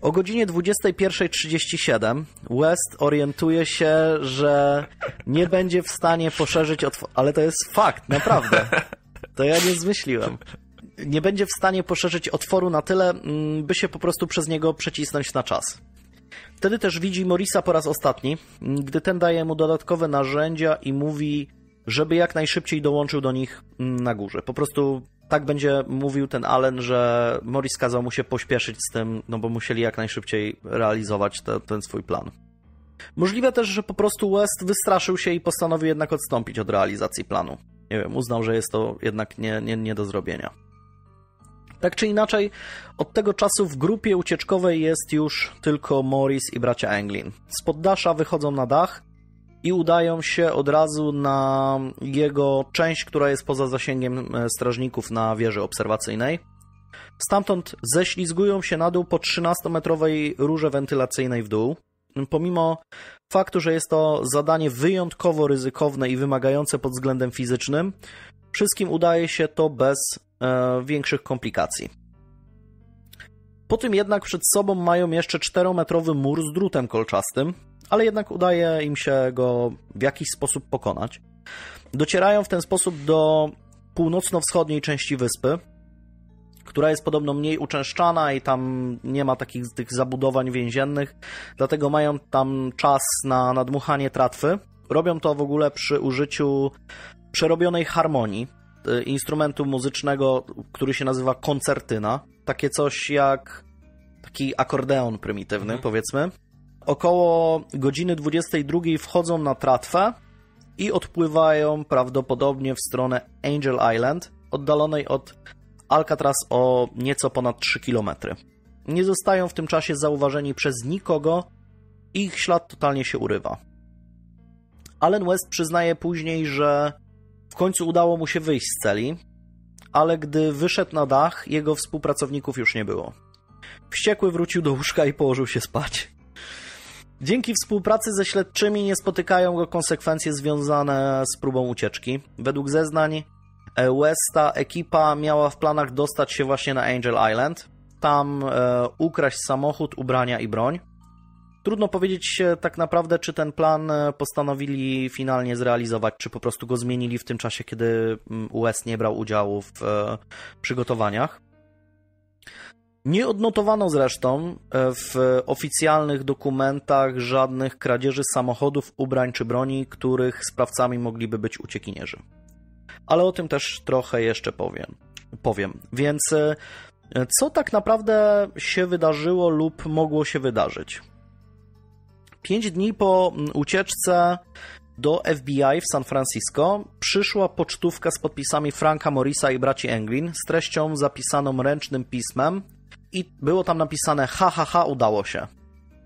O godzinie 21:37 West orientuje się, że nie będzie w stanie poszerzyć... Ale to jest fakt, naprawdę. To ja nie zmyśliłem. Nie będzie w stanie poszerzyć otworu na tyle, by się po prostu przez niego przecisnąć na czas. Wtedy też widzi Morrisa po raz ostatni, gdy ten daje mu dodatkowe narzędzia i mówi, żeby jak najszybciej dołączył do nich na górze. Po prostu tak będzie mówił ten Allen, że Morris kazał mu się pośpieszyć z tym, no bo musieli jak najszybciej realizować ten swój plan. Możliwe też, że po prostu West wystraszył się i postanowił jednak odstąpić od realizacji planu. Nie wiem, uznał, że jest to jednak nie do zrobienia. Tak czy inaczej, od tego czasu w grupie ucieczkowej jest już tylko Morris i bracia Anglin. Z poddasza wychodzą na dach i udają się od razu na jego część, która jest poza zasięgiem strażników na wieży obserwacyjnej. Stamtąd ześlizgują się na dół po 13-metrowej rurze wentylacyjnej w dół. Pomimo faktu, że jest to zadanie wyjątkowo ryzykowne i wymagające pod względem fizycznym, wszystkim udaje się to bez większych komplikacji. Po tym jednak przed sobą mają jeszcze 4-metrowy mur z drutem kolczastym, ale jednak udaje im się go w jakiś sposób pokonać. Docierają w ten sposób do północno-wschodniej części wyspy, która jest podobno mniej uczęszczana i tam nie ma takich tych zabudowań więziennych, dlatego mają tam czas na nadmuchanie tratwy. Robią to w ogóle przy użyciu przerobionej harmonii, instrumentu muzycznego, który się nazywa koncertyna. Takie coś jak taki akordeon prymitywny, powiedzmy. Około godziny 22 wchodzą na tratwę i odpływają prawdopodobnie w stronę Angel Island, oddalonej od Alcatraz o nieco ponad 3 km. Nie zostają w tym czasie zauważeni przez nikogo, ich ślad totalnie się urywa. Allen West przyznaje później, że w końcu udało mu się wyjść z celi, ale gdy wyszedł na dach, jego współpracowników już nie było. Wściekły wrócił do łóżka i położył się spać. Dzięki współpracy ze śledczymi nie spotykają go konsekwencje związane z próbą ucieczki. Według zeznań Westa ekipa miała w planach dostać się właśnie na Angel Island, tam ukraść samochód, ubrania i broń. Trudno powiedzieć tak naprawdę, czy ten plan postanowili finalnie zrealizować, czy po prostu go zmienili w tym czasie, kiedy West nie brał udziału w przygotowaniach. Nie odnotowano zresztą w oficjalnych dokumentach żadnych kradzieży samochodów, ubrań czy broni, których sprawcami mogliby być uciekinierzy. Ale o tym też trochę jeszcze powiem. Więc co tak naprawdę się wydarzyło lub mogło się wydarzyć? 5 dni po ucieczce do FBI w San Francisco przyszła pocztówka z podpisami Franka Morrisa i braci Anglin z treścią zapisaną ręcznym pismem i było tam napisane ha, ha, ha, udało się.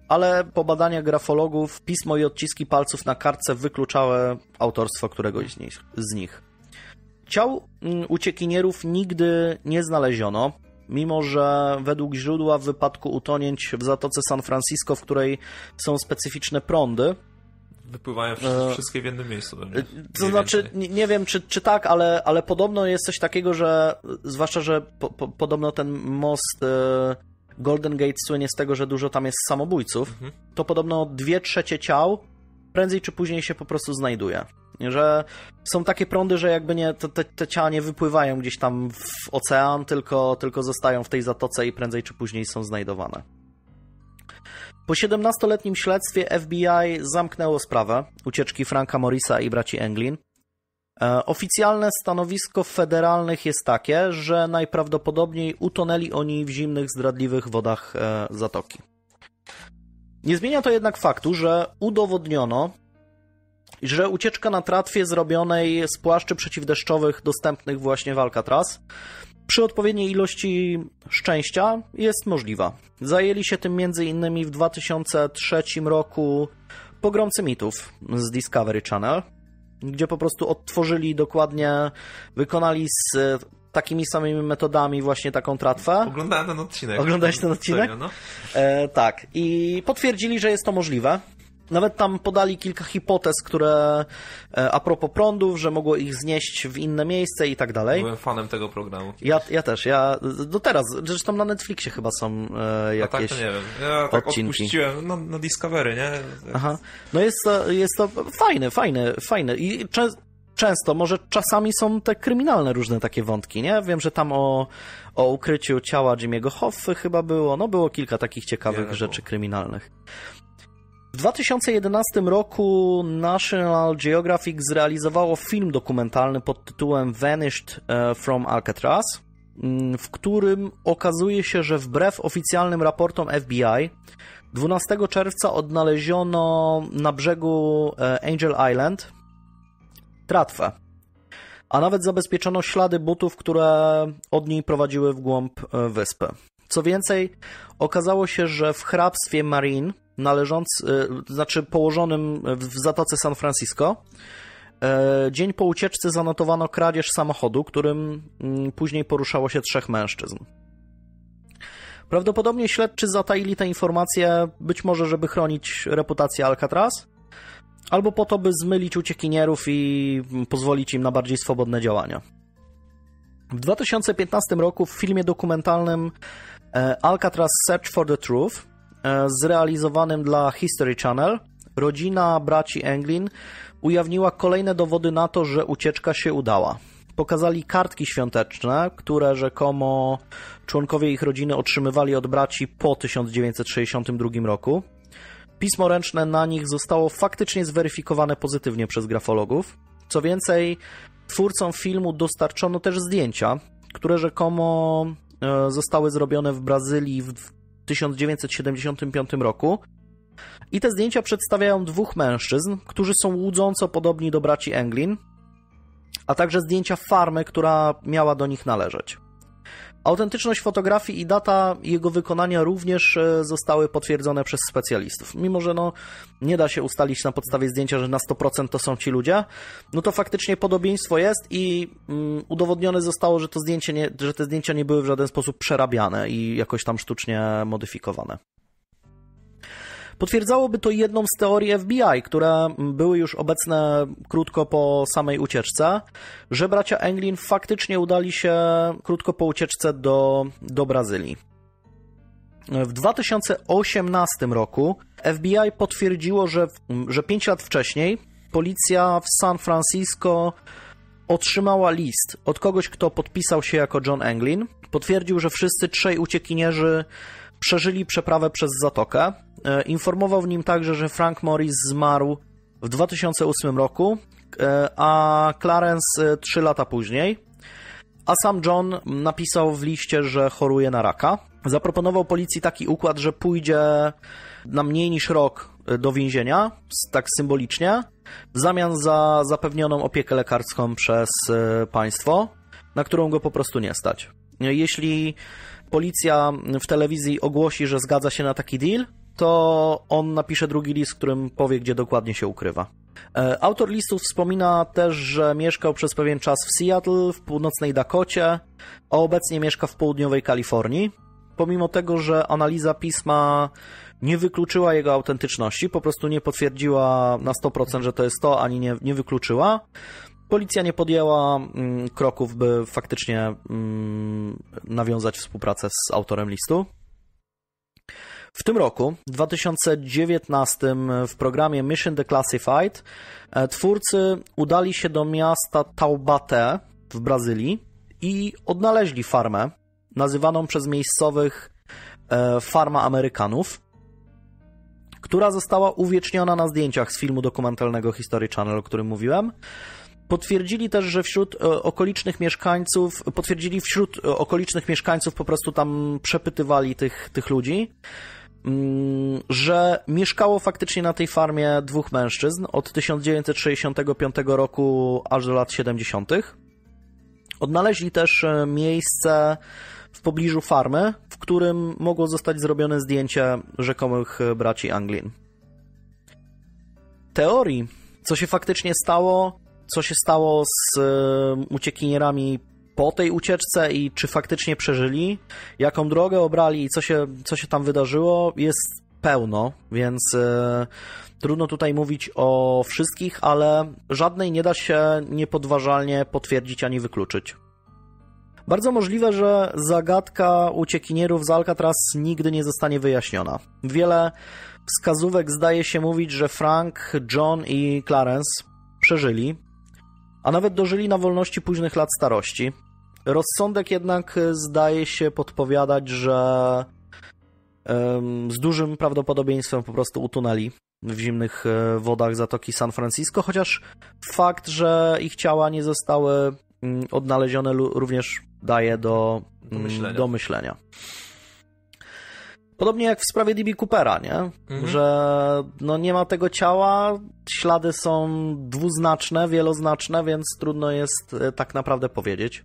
Ale po badaniach grafologów pismo i odciski palców na kartce wykluczały autorstwo któregoś z nich. Ciał uciekinierów nigdy nie znaleziono, mimo że według źródła w wypadku utonięć w Zatoce San Francisco, w której są specyficzne prądy, wypływają wszystkie w jednym miejscu. To znaczy, nie wiem czy tak, ale podobno jest coś takiego, że zwłaszcza, że podobno ten most Golden Gate słynie z tego, że dużo tam jest samobójców, to podobno 2/3 ciał prędzej czy później się po prostu znajduje. Że są takie prądy, że jakby nie, te ciała nie wypływają gdzieś tam w ocean, tylko zostają w tej zatoce i prędzej czy później są znajdowane. Po 17-letnim śledztwie FBI zamknęło sprawę ucieczki Franka Morrisa i braci Anglin. Oficjalne stanowisko federalnych jest takie, że najprawdopodobniej utonęli oni w zimnych, zdradliwych wodach zatoki. Nie zmienia to jednak faktu, że udowodniono, że ucieczka na tratwie zrobionej z płaszczy przeciwdeszczowych dostępnych właśnie w Alcatraz przy odpowiedniej ilości szczęścia jest możliwa. Zajęli się tym m.in. w 2003 roku Pogromcy mitów z Discovery Channel, gdzie po prostu odtworzyli dokładnie, wykonali z takimi samymi metodami właśnie taką tratwę. Oglądałem ten odcinek. Oglądałeś ten odcinek? Serio, no. Tak. I potwierdzili, że jest to możliwe. Nawet tam podali kilka hipotez, które a propos prądów, że mogło ich znieść w inne miejsce i tak dalej. Byłem fanem tego programu. Ja też. Ja do teraz. Zresztą na Netflixie chyba są jakieś odcinki. Tak, to nie wiem. Ja tak odpuściłem na Discovery, nie? Aha. No jest to fajne. I często, może czasami są te kryminalne różne takie wątki, nie? Wiem, że tam o ukryciu ciała Jimmy'ego Hoffy chyba było. No było kilka takich ciekawych rzeczy kryminalnych. W 2011 roku National Geographic zrealizowało film dokumentalny pod tytułem Vanished from Alcatraz, w którym okazuje się, że wbrew oficjalnym raportom FBI 12 czerwca odnaleziono na brzegu Angel Island tratwę, a nawet zabezpieczono ślady butów, które od niej prowadziły w głąb wyspy. Co więcej, okazało się, że w hrabstwie Marin położonym w zatoce San Francisco, dzień po ucieczce zanotowano kradzież samochodu, którym później poruszało się 3 mężczyzn. Prawdopodobnie śledczy zataili te informacje, być może żeby chronić reputację Alcatraz, albo po to, by zmylić uciekinierów i pozwolić im na bardziej swobodne działania. W 2015 roku w filmie dokumentalnym Alcatraz Search for the Truth, zrealizowanym dla History Channel, rodzina braci Anglin ujawniła kolejne dowody na to, że ucieczka się udała. Pokazali kartki świąteczne, które rzekomo członkowie ich rodziny otrzymywali od braci po 1962 roku. Pismo ręczne na nich zostało faktycznie zweryfikowane pozytywnie przez grafologów. Co więcej, twórcom filmu dostarczono też zdjęcia, które rzekomo zostały zrobione w Brazylii w 1975 roku i te zdjęcia przedstawiają 2 mężczyzn, którzy są łudząco podobni do braci Anglin, a także zdjęcia farmy, która miała do nich należeć. Autentyczność fotografii i data jego wykonania również zostały potwierdzone przez specjalistów. Mimo że nie da się ustalić na podstawie zdjęcia, że na 100% to są ci ludzie, no to faktycznie podobieństwo jest i udowodnione zostało, że te zdjęcia nie były w żaden sposób przerabiane i jakoś tam sztucznie modyfikowane. Potwierdzałoby to jedną z teorii FBI, które były już obecne krótko po samej ucieczce, że bracia Anglin faktycznie udali się krótko po ucieczce do Brazylii. W 2018 roku FBI potwierdziło, że 5 lat wcześniej policja w San Francisco otrzymała list od kogoś, kto podpisał się jako John Anglin. Potwierdził, że wszyscy 3 uciekinierzy przeżyli przeprawę przez zatokę. Informował w nim także, że Frank Morris zmarł w 2008 roku, a Clarence 3 lata później, a sam John napisał w liście, że choruje na raka. Zaproponował policji taki układ, że pójdzie na mniej niż rok do więzienia, tak symbolicznie, w zamian za zapewnioną opiekę lekarską przez państwo, na którą go po prostu nie stać. Jeśli policja w telewizji ogłosi, że zgadza się na taki deal, to on napisze drugi list, w którym powie, gdzie dokładnie się ukrywa. Autor listów wspomina też, że mieszkał przez pewien czas w Seattle, w północnej Dakocie, a obecnie mieszka w południowej Kalifornii. Pomimo tego, że analiza pisma nie wykluczyła jego autentyczności, po prostu nie potwierdziła na 100%, że to jest to, ani nie wykluczyła. Policja nie podjęła kroków, by faktycznie nawiązać współpracę z autorem listu. W tym roku, w 2019, w programie Mission Declassified twórcy udali się do miasta Taubaté w Brazylii i odnaleźli farmę nazywaną przez miejscowych Farma Amerykanów, która została uwieczniona na zdjęciach z filmu dokumentalnego History Channel, o którym mówiłem. Potwierdzili też, że wśród okolicznych mieszkańców, po prostu tam przepytywali tych ludzi, że mieszkało faktycznie na tej farmie dwóch mężczyzn od 1965 roku aż do lat 70. Odnaleźli też miejsce w pobliżu farmy, w którym mogło zostać zrobione zdjęcie rzekomych braci Anglin. Teorii, co się stało z uciekinierami po tej ucieczce i czy faktycznie przeżyli, jaką drogę obrali i co się tam wydarzyło, jest pełno, więc trudno tutaj mówić o wszystkich, ale żadnej nie da się niepodważalnie potwierdzić ani wykluczyć. Bardzo możliwe, że zagadka uciekinierów z Alcatraz nigdy nie zostanie wyjaśniona. Wiele wskazówek zdaje się mówić, że Frank, John i Clarence przeżyli, a nawet dożyli na wolności późnych lat starości. Rozsądek jednak zdaje się podpowiadać, że z dużym prawdopodobieństwem po prostu utonęli w zimnych wodach Zatoki San Francisco, chociaż fakt, że ich ciała nie zostały odnalezione, również daje do myślenia. Podobnie jak w sprawie D.B. Coopera, nie? Mhm. Że no nie ma tego ciała, ślady są dwuznaczne, wieloznaczne, więc trudno jest tak naprawdę powiedzieć.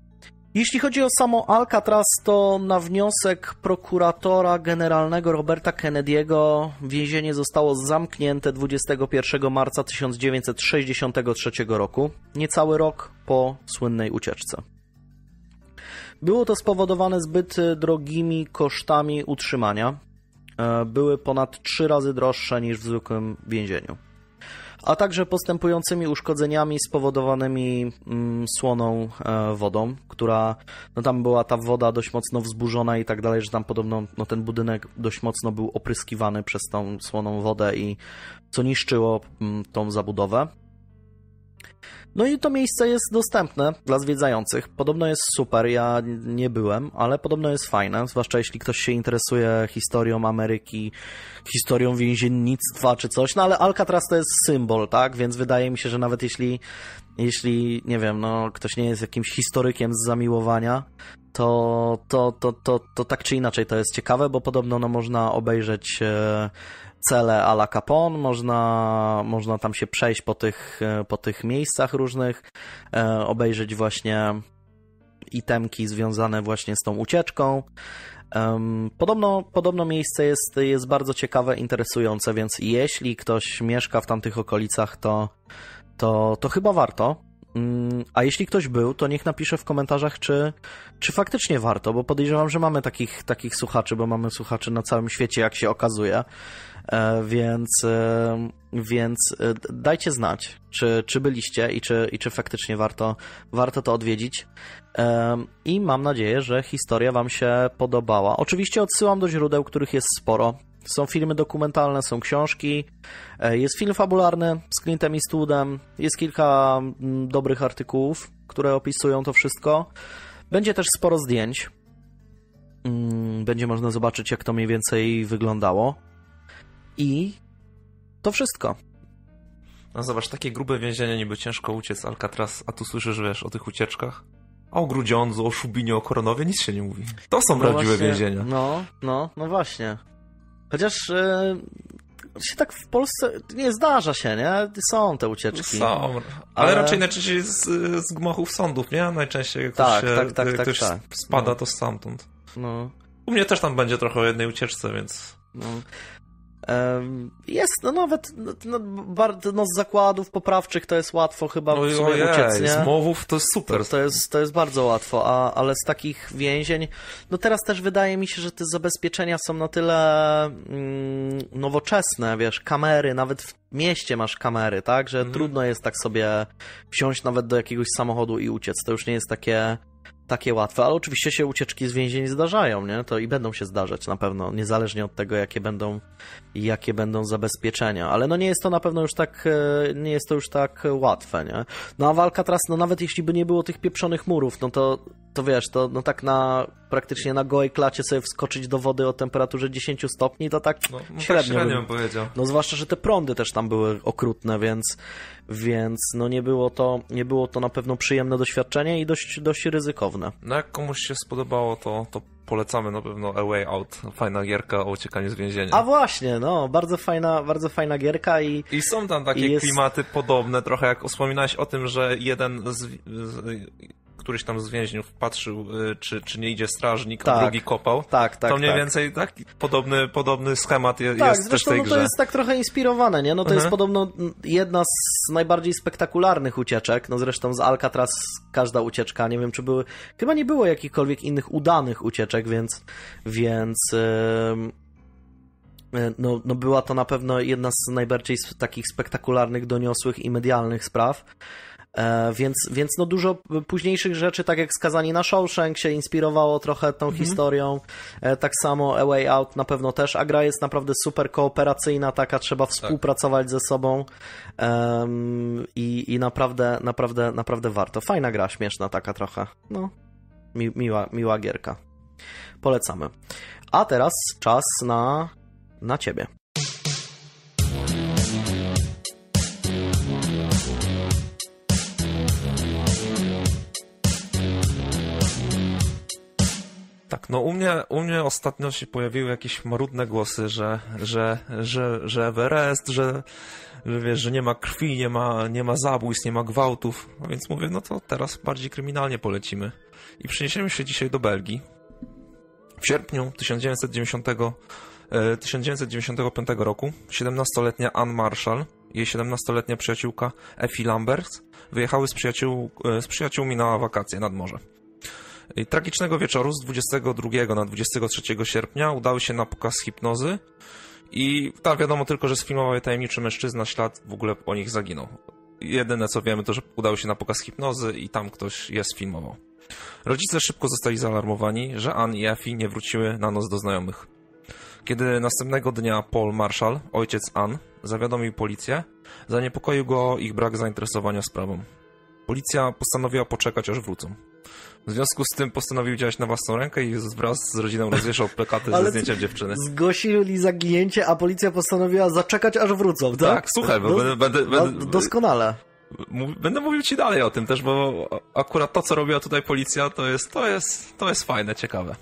Jeśli chodzi o samo Alcatraz, to na wniosek prokuratora generalnego Roberta Kennedy'ego więzienie zostało zamknięte 21 marca 1963 roku, niecały rok po słynnej ucieczce. Było to spowodowane zbyt drogimi kosztami utrzymania. Były ponad 3 razy droższe niż w zwykłym więzieniu. A także postępującymi uszkodzeniami spowodowanymi słoną wodą, która, no tam była ta woda dość mocno wzburzona i tak dalej, że tam podobno no ten budynek dość mocno był opryskiwany przez tą słoną wodę i co niszczyło tą zabudowę. No i to miejsce jest dostępne dla zwiedzających. Podobno jest super, ja nie byłem, ale podobno jest fajne, zwłaszcza jeśli ktoś się interesuje historią Ameryki, historią więziennictwa czy coś, no ale Alcatraz to jest symbol, tak? Więc wydaje mi się, że nawet jeśli nie wiem, no ktoś nie jest jakimś historykiem z zamiłowania, to tak czy inaczej to jest ciekawe, bo podobno no, można obejrzeć cele à la Capone, można tam się przejść po tych miejscach różnych, obejrzeć właśnie itemki związane właśnie z tą ucieczką. Podobno miejsce jest bardzo ciekawe, interesujące, więc jeśli ktoś mieszka w tamtych okolicach, to chyba warto. A jeśli ktoś był, to niech napisze w komentarzach, czy faktycznie warto, bo podejrzewam, że mamy takich słuchaczy, bo mamy słuchaczy na całym świecie, jak się okazuje, więc dajcie znać, czy byliście i czy faktycznie warto to odwiedzić. I mam nadzieję, że historia wam się podobała. Oczywiście odsyłam do źródeł, których jest sporo. Są filmy dokumentalne, są książki, jest film fabularny z Clintem Eastwoodem, jest kilka dobrych artykułów, które opisują to wszystko. Będzie też sporo zdjęć. Będzie można zobaczyć, jak to mniej więcej wyglądało. I to wszystko. No zobacz, takie grube więzienie, niby ciężko uciec z Alcatraz, a tu słyszysz, wiesz, o tych ucieczkach. A o Grudziądzu, o Szubinie, o Koronowie nic się nie mówi. To są prawdziwe właśnie, więzienia. No właśnie. Chociaż się tak w Polsce nie zdarza się, nie? Są te ucieczki. Są, ale raczej najczęściej z gmachów sądów, nie? Najczęściej jak ktoś spada, no. To stamtąd. No. U mnie też tam będzie trochę o jednej ucieczce, więc... No. Jest, no nawet no, z zakładów poprawczych to jest łatwo chyba w sumie uciec, nie? Z mowów to jest super. To jest bardzo łatwo, ale z takich więzień, no teraz też wydaje mi się, że te zabezpieczenia są na tyle nowoczesne, wiesz, kamery, nawet w mieście masz kamery, tak, że trudno jest tak sobie wsiąść nawet do jakiegoś samochodu i uciec, to już nie jest takie łatwe, ale oczywiście się ucieczki z więzień zdarzają, nie? To i będą się zdarzać na pewno, niezależnie od tego, jakie będą zabezpieczenia, ale no nie jest to na pewno już tak, nie jest to już tak łatwe, nie? No a w Alcatraz, no nawet jeśli by nie było tych pieprzonych murów, no to wiesz, to no tak na praktycznie na gołej klacie sobie wskoczyć do wody o temperaturze 10 stopni, to tak średnio bym powiedział. No zwłaszcza, że te prądy też tam były okrutne, więc no nie było to na pewno przyjemne doświadczenie i dość ryzykowne. No jak komuś się spodobało, to polecamy na pewno A Way Out, fajna gierka o uciekaniu z więzienia. A właśnie, no, bardzo fajna gierka i są tam takie klimaty podobne, trochę jak wspominałeś o tym, że któryś tam z więźniów patrzył, czy nie idzie strażnik, tak, a drugi kopał. Tak, to mniej więcej tak, podobny schemat jest też w tej grze. Tak, zresztą to jest tak trochę inspirowane, nie? No to jest podobno jedna z najbardziej spektakularnych ucieczek, no zresztą z Alcatraz każda ucieczka, nie wiem czy były, chyba nie było jakichkolwiek innych udanych ucieczek, więc no była to na pewno jedna z najbardziej takich spektakularnych, doniosłych i medialnych spraw. Więc no dużo późniejszych rzeczy, tak jak Skazani na Shawshank się inspirowało trochę tą historią, tak samo A Way Out na pewno też, a gra jest naprawdę super kooperacyjna, taka trzeba współpracować ze sobą i naprawdę warto. Fajna gra, śmieszna taka trochę, no miła gierka. Polecamy. A teraz czas na ciebie. Tak, no u mnie ostatnio się pojawiły jakieś marudne głosy, że Everest, że wiesz, że nie ma krwi, nie ma zabójstw, nie ma gwałtów. No więc mówię, no to teraz bardziej kryminalnie polecimy. I przeniesiemy się dzisiaj do Belgii. W sierpniu 1995 roku 17-letnia An Marchal, jej 17-letnia przyjaciółka Effie Lambert wyjechały z przyjaciółmi na wakacje nad morze. I tragicznego wieczoru z 22 na 23 sierpnia udały się na pokaz hipnozy i tak wiadomo tylko, że sfilmował je tajemniczy mężczyzna, ślad w ogóle o nich zaginął. Jedyne co wiemy to, że udały się na pokaz hipnozy i tam ktoś je sfilmował. Rodzice szybko zostali zaalarmowani, że Ann i Effie nie wróciły na noc do znajomych. Kiedy następnego dnia Paul Marshall, ojciec Ann, zawiadomił policję, zaniepokoił go ich brak zainteresowania sprawą. Policja postanowiła poczekać, aż wrócą. W związku z tym postanowił działać na własną rękę i wraz z rodziną rozwieszał plakaty ze zdjęciem dziewczyny. Zgłosili zaginięcie, a policja postanowiła zaczekać, aż wrócą, tak? Tak, słuchaj, bo będę doskonale. Będę mówił ci dalej o tym też, bo akurat to, co robiła tutaj policja, to jest fajne, ciekawe.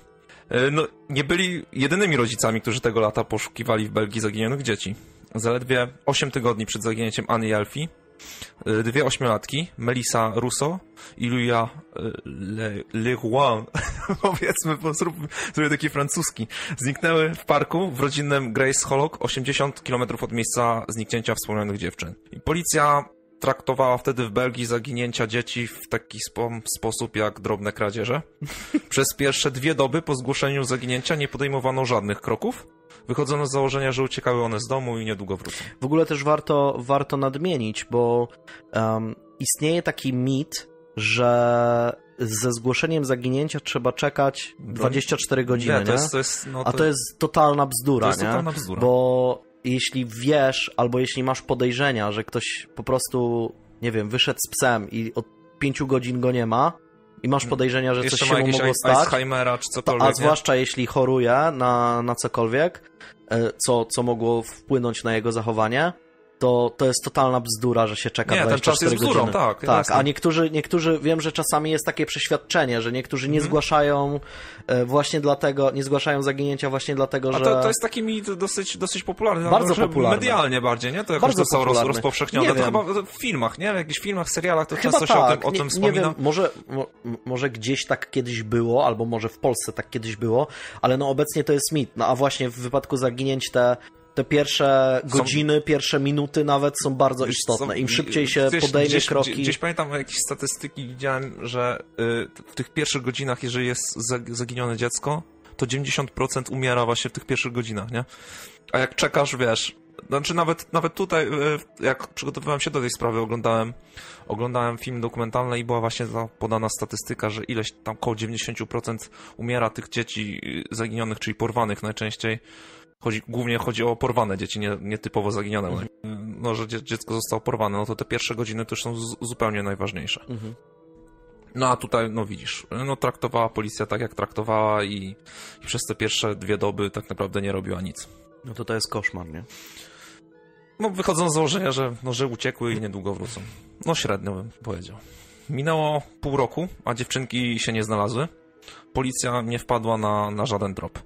No, nie byli jedynymi rodzicami, którzy tego lata poszukiwali w Belgii zaginionych dzieci. Zaledwie 8 tygodni przed zaginięciem Anny i Effie dwie ośmiolatki, Melisa Russo i Luia Leroy, powiedzmy, zrobię taki francuski, zniknęły w parku w rodzinnym Grace Hollock 80 km od miejsca zniknięcia wspomnianych dziewczyn. I policja traktowała wtedy w Belgii zaginięcia dzieci w taki sposób jak drobne kradzieże. Przez pierwsze 2 doby po zgłoszeniu zaginięcia nie podejmowano żadnych kroków. Wychodzono z założenia, że uciekały one z domu i niedługo wrócą. W ogóle też warto nadmienić, bo istnieje taki mit, że ze zgłoszeniem zaginięcia trzeba czekać 24 godziny, nie? A to jest totalna bzdura, nie? To jest totalna bzdura. Bo jeśli wiesz, albo jeśli masz podejrzenia, że ktoś po prostu, nie wiem, wyszedł z psem i od 5 godzin go nie ma, i masz podejrzenia, że coś się mu mogło stać, Alzheimera czy cokolwiek, a zwłaszcza jeśli choruje na cokolwiek, co mogło wpłynąć na jego zachowanie, to jest totalna bzdura, że się czeka 24 godziny. Nie, ten czas jest bzdurą, tak. A niektórzy, wiem, że czasami jest takie przeświadczenie, że niektórzy nie zgłaszają właśnie dlatego, nie zgłaszają zaginięcia właśnie dlatego, że... A to jest taki mit dosyć popularny. Bardzo popularny. Medialnie bardziej, nie? To jakoś zostało rozpowszechnione. To chyba w filmach, nie? W jakichś filmach, serialach to chyba często się o tym wspomina. Nie wiem, może gdzieś tak kiedyś było, albo może w Polsce tak kiedyś było, ale no obecnie to jest mit. No a właśnie w wypadku zaginięć te Te pierwsze godziny, pierwsze minuty nawet są bardzo istotne. Im szybciej się podejmie kroki... Gdzieś pamiętam jakieś statystyki, widziałem, że w tych pierwszych godzinach, jeżeli jest zaginione dziecko, to 90% umiera właśnie w tych pierwszych godzinach, nie? A jak czekasz, wiesz... Znaczy nawet tutaj, jak przygotowywałem się do tej sprawy, oglądałem film dokumentalny i była właśnie podana statystyka, że ileś tam koło 90% umiera tych dzieci zaginionych, czyli porwanych najczęściej. Głównie chodzi o porwane dzieci, nie typowo zaginione. No, że dziecko zostało porwane, no to te pierwsze godziny też są zupełnie najważniejsze. No a tutaj, no widzisz, no traktowała policja tak, jak traktowała i przez te pierwsze 2 doby tak naprawdę nie robiła nic. No to jest koszmar, nie? No wychodzą z założenia, że uciekły i niedługo wrócą. No średnio bym powiedział. Minęło pół roku, a dziewczynki się nie znalazły. Policja nie wpadła na żaden trop.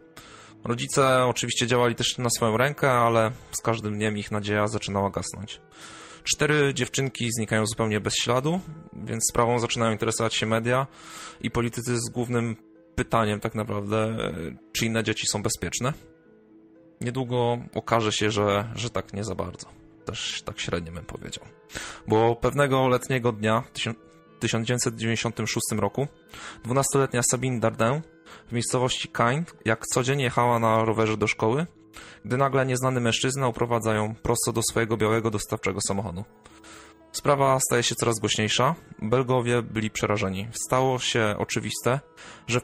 Rodzice oczywiście działali też na swoją rękę, ale z każdym dniem ich nadzieja zaczynała gasnąć. 4 dziewczynki znikają zupełnie bez śladu, więc sprawą zaczynają interesować się media i politycy z głównym pytaniem tak naprawdę, czy inne dzieci są bezpieczne. Niedługo okaże się, że tak nie za bardzo. Też tak średnio bym powiedział. Bo pewnego letniego dnia w 1996 roku 12-letnia Sabine Dardenne w miejscowości Caen jak co dzień jechała na rowerze do szkoły, gdy nagle nieznany mężczyzna uprowadza ją prosto do swojego białego dostawczego samochodu. Sprawa staje się coraz głośniejsza. Belgowie byli przerażeni. Stało się oczywiste, że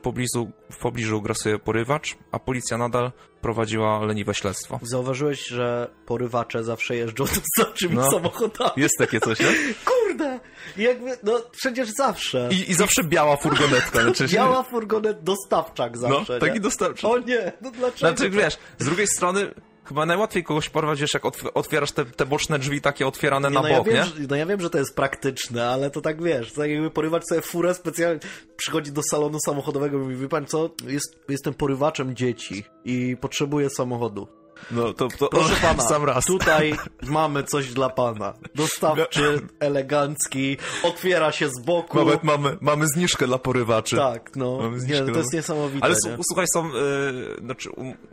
w pobliżu grasuje porywacz, a policja nadal prowadziła leniwe śledztwo. Zauważyłeś, że porywacze zawsze jeżdżą dostawczymi samochodami. Jest takie coś, nie? Kurde! Jakby, no przecież zawsze. I zawsze biała furgonetka. Znaczy, biała furgonetka, dostawczak zawsze. No, taki dostawczak. O nie, no dlaczego? Znaczy, wiesz, z drugiej strony... Chyba najłatwiej kogoś porwać, wiesz, jak otwierasz te boczne drzwi takie otwierane na bok, ja wiem, nie? No ja wiem, że to jest praktyczne, ale to tak, wiesz, tak jakby porywacz sobie furę specjalnie przychodzi do salonu samochodowego i mówi, wie pan co, jestem porywaczem dzieci i potrzebuję samochodu. No to proszę pana, sam raz. Tutaj mamy coś dla pana. Dostawczy, elegancki, otwiera się z boku. Nawet mamy zniżkę dla porywaczy. Tak, no. To jest niesamowite. Ale słuchaj,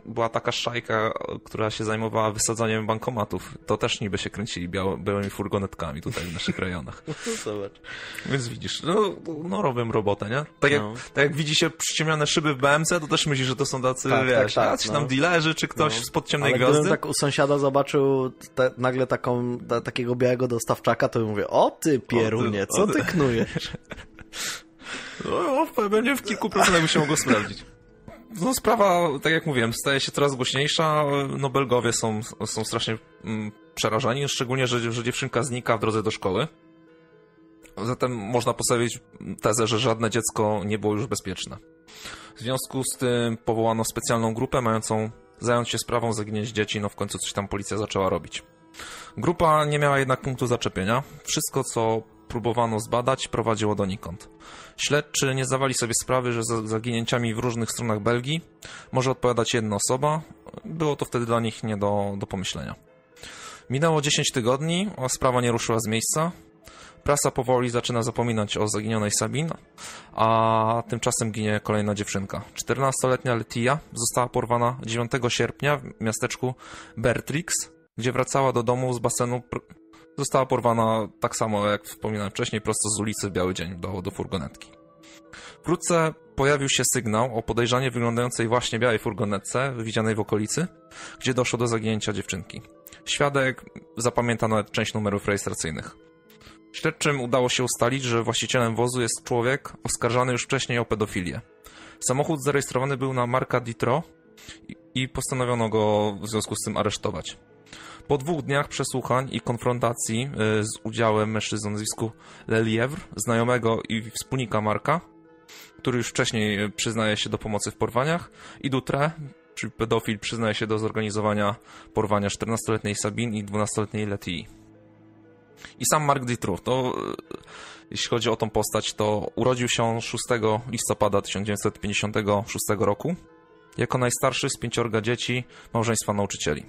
była taka szajka, która się zajmowała wysadzaniem bankomatów. To też niby się kręcili białymi furgonetkami tutaj w naszych rejonach. Zobacz. Więc widzisz, no robią robotę, nie? Tak jak widzi się przyciemnione szyby w BMC, to też myślisz, że to są tacy, wiesz, tam dealerzy, czy ktoś spod ciemnej gwiazdy. Gdybym tak u sąsiada zobaczył nagle takiego białego dostawczaka, to bym mówię, o ty pierunie, co ty knujesz? No, pewnie w kilku procentach by się mogło sprawdzić. No sprawa, tak jak mówiłem, staje się coraz głośniejsza. No Belgowie są strasznie przerażeni, szczególnie, że dziewczynka znika w drodze do szkoły. Zatem można postawić tezę, że żadne dziecko nie było już bezpieczne. W związku z tym powołano specjalną grupę mającą zająć się sprawą zaginięć dzieci, no w końcu coś tam policja zaczęła robić. Grupa nie miała jednak punktu zaczepienia. Wszystko, co próbowano zbadać, prowadziło donikąd. Śledczy nie zdawali sobie sprawy, że za zaginięciami w różnych stronach Belgii może odpowiadać jedna osoba. Było to wtedy dla nich nie do pomyślenia. Minęło 10 tygodni, a sprawa nie ruszyła z miejsca. Prasa powoli zaczyna zapominać o zaginionej Sabine, a tymczasem ginie kolejna dziewczynka. 14-letnia Laetitia została porwana 9 sierpnia w miasteczku Bertrix, gdzie wracała do domu z basenu. Została porwana tak samo, jak wspominałem wcześniej, prosto z ulicy w biały dzień do furgonetki. Wkrótce pojawił się sygnał o podejrzanie wyglądającej właśnie białej furgonetce widzianej w okolicy, gdzie doszło do zaginięcia dziewczynki. Świadek zapamiętano część numerów rejestracyjnych. Śledczym udało się ustalić, że właścicielem wozu jest człowiek oskarżany już wcześniej o pedofilię. Samochód zarejestrowany był na Marca Dutroux i postanowiono go w związku z tym aresztować. Po 2 dniach przesłuchań i konfrontacji z udziałem mężczyzny o nazwisku Lelièvre, znajomego i wspólnika Marka, który już wcześniej przyznaje się do pomocy w porwaniach, i Dutroux, czyli pedofil, przyznaje się do zorganizowania porwania 14-letniej Sabine i 12-letniej Laetii. I sam Marc Dutroux, to jeśli chodzi o tą postać, to urodził się on 6 listopada 1956 roku jako najstarszy z 5 dzieci małżeństwa nauczycieli.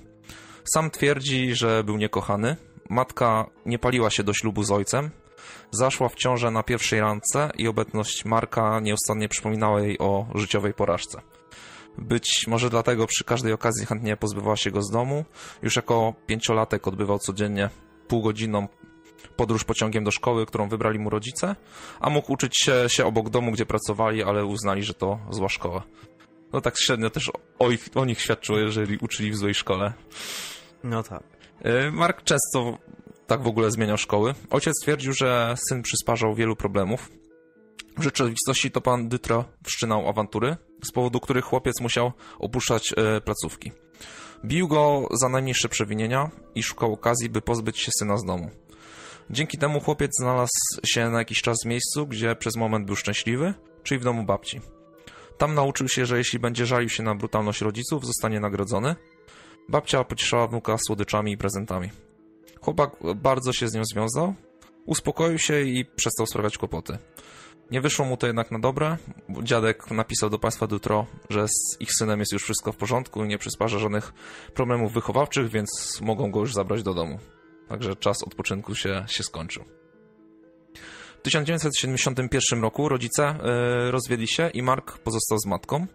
Sam twierdzi, że był niekochany, matka nie paliła się do ślubu z ojcem, zaszła w ciążę na pierwszej randce i obecność Marka nieustannie przypominała jej o życiowej porażce. Być może dlatego przy każdej okazji chętnie pozbywała się go z domu. Już jako pięciolatek odbywał codziennie półgodzinną podróż pociągiem do szkoły, którą wybrali mu rodzice, a mógł uczyć się obok domu, gdzie pracowali, ale uznali, że to zła szkoła. No tak średnio też o nich świadczyło, jeżeli uczyli w złej szkole. No tak. Mark często tak w ogóle zmieniał szkoły. Ojciec twierdził, że syn przysparzał wielu problemów. W rzeczywistości to pan Dutroux wszczynał awantury, z powodu których chłopiec musiał opuszczać placówki. Bił go za najmniejsze przewinienia i szukał okazji, by pozbyć się syna z domu. Dzięki temu chłopiec znalazł się na jakiś czas w miejscu, gdzie przez moment był szczęśliwy, czyli w domu babci. Tam nauczył się, że jeśli będzie żalił się na brutalność rodziców, zostanie nagrodzony. Babcia pocieszała wnuka słodyczami i prezentami. Chłopak bardzo się z nią związał, uspokoił się i przestał sprawiać kłopoty. Nie wyszło mu to jednak na dobre. Dziadek napisał do państwa Dutroux, że z ich synem jest już wszystko w porządku i nie przysparza żadnych problemów wychowawczych, więc mogą go już zabrać do domu. Także czas odpoczynku się skończył. W 1971 roku rodzice rozwiedli się i Mark pozostał z matką.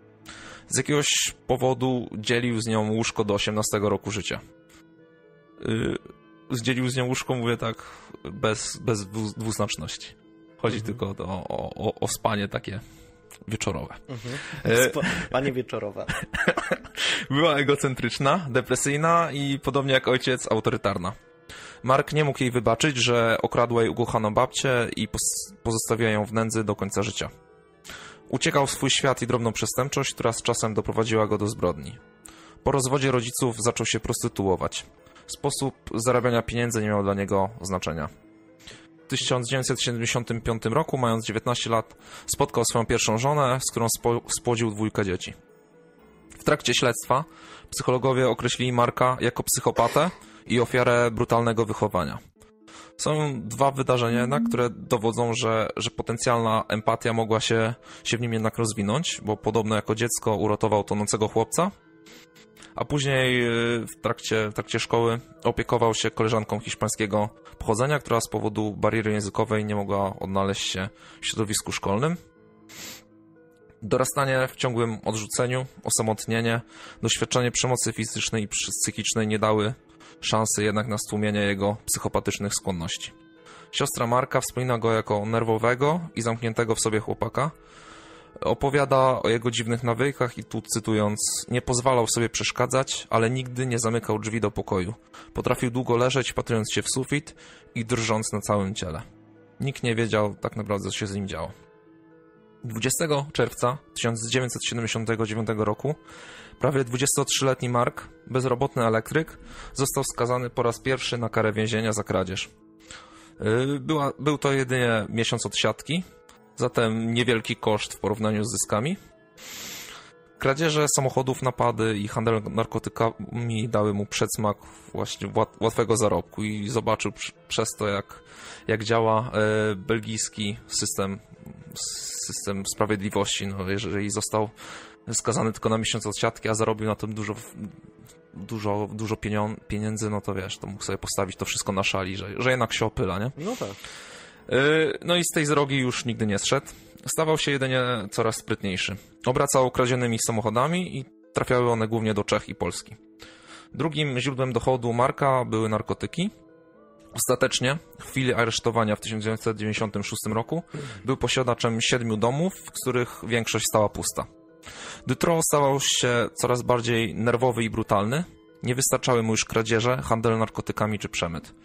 Z jakiegoś powodu dzielił z nią łóżko do 18 roku życia. Zdzielił z nią łóżko, mówię tak, bez dwuznaczności. Chodzi tylko o spanie takie wieczorowe. Spanie wieczorowe. Była egocentryczna, depresyjna i podobnie jak ojciec autorytarna. Mark nie mógł jej wybaczyć, że okradła jej ukochaną babcię i pozostawiła ją w nędzy do końca życia. Uciekał w swój świat i drobną przestępczość, która z czasem doprowadziła go do zbrodni. Po rozwodzie rodziców zaczął się prostytuować. Sposób zarabiania pieniędzy nie miał dla niego znaczenia. W 1975 roku, mając 19 lat, spotkał swoją pierwszą żonę, z którą spłodził 2 dzieci. W trakcie śledztwa psychologowie określili Marka jako psychopatę i ofiarę brutalnego wychowania. Są 2 wydarzenia jednak, które dowodzą, że potencjalna empatia mogła się w nim jednak rozwinąć, bo podobno jako dziecko uratował tonącego chłopca, a później w trakcie szkoły opiekował się koleżanką hiszpańskiego pochodzenia, która z powodu bariery językowej nie mogła odnaleźć się w środowisku szkolnym. Dorastanie w ciągłym odrzuceniu, osamotnienie, doświadczenie przemocy fizycznej i psychicznej nie dały szansy jednak na stłumienie jego psychopatycznych skłonności. Siostra Marka wspomina go jako nerwowego i zamkniętego w sobie chłopaka. Opowiada o jego dziwnych nawykach i tu cytując: nie pozwalał sobie przeszkadzać, ale nigdy nie zamykał drzwi do pokoju. Potrafił długo leżeć, patrując się w sufit i drżąc na całym ciele. Nikt nie wiedział tak naprawdę, co się z nim działo. 20 czerwca 1979 roku prawie 23-letni Mark, bezrobotny elektryk, został skazany po raz pierwszy na karę więzienia za kradzież. Był to jedynie miesiąc odsiadki, zatem niewielki koszt w porównaniu z zyskami. Kradzieże samochodów, napady i handel narkotykami dały mu przedsmak właśnie łatwego zarobku i zobaczył przez to, jak działa belgijski system sprawiedliwości. No, jeżeli został skazany tylko na miesiąc odsiadki, a zarobił na tym dużo pieniędzy, no to wiesz, to mógł sobie postawić to wszystko na szali, że jednak się opyla, nie? No tak. No i z tej drogi już nigdy nie zszedł. Stawał się jedynie coraz sprytniejszy. Obracał kradzionymi samochodami i trafiały one głównie do Czech i Polski. Drugim źródłem dochodu Marka były narkotyki. Ostatecznie, w chwili aresztowania w 1996 roku, był posiadaczem 7 domów, w których większość stała pusta. Dutroux stawał się coraz bardziej nerwowy i brutalny. Nie wystarczały mu już kradzieże, handel narkotykami czy przemyt.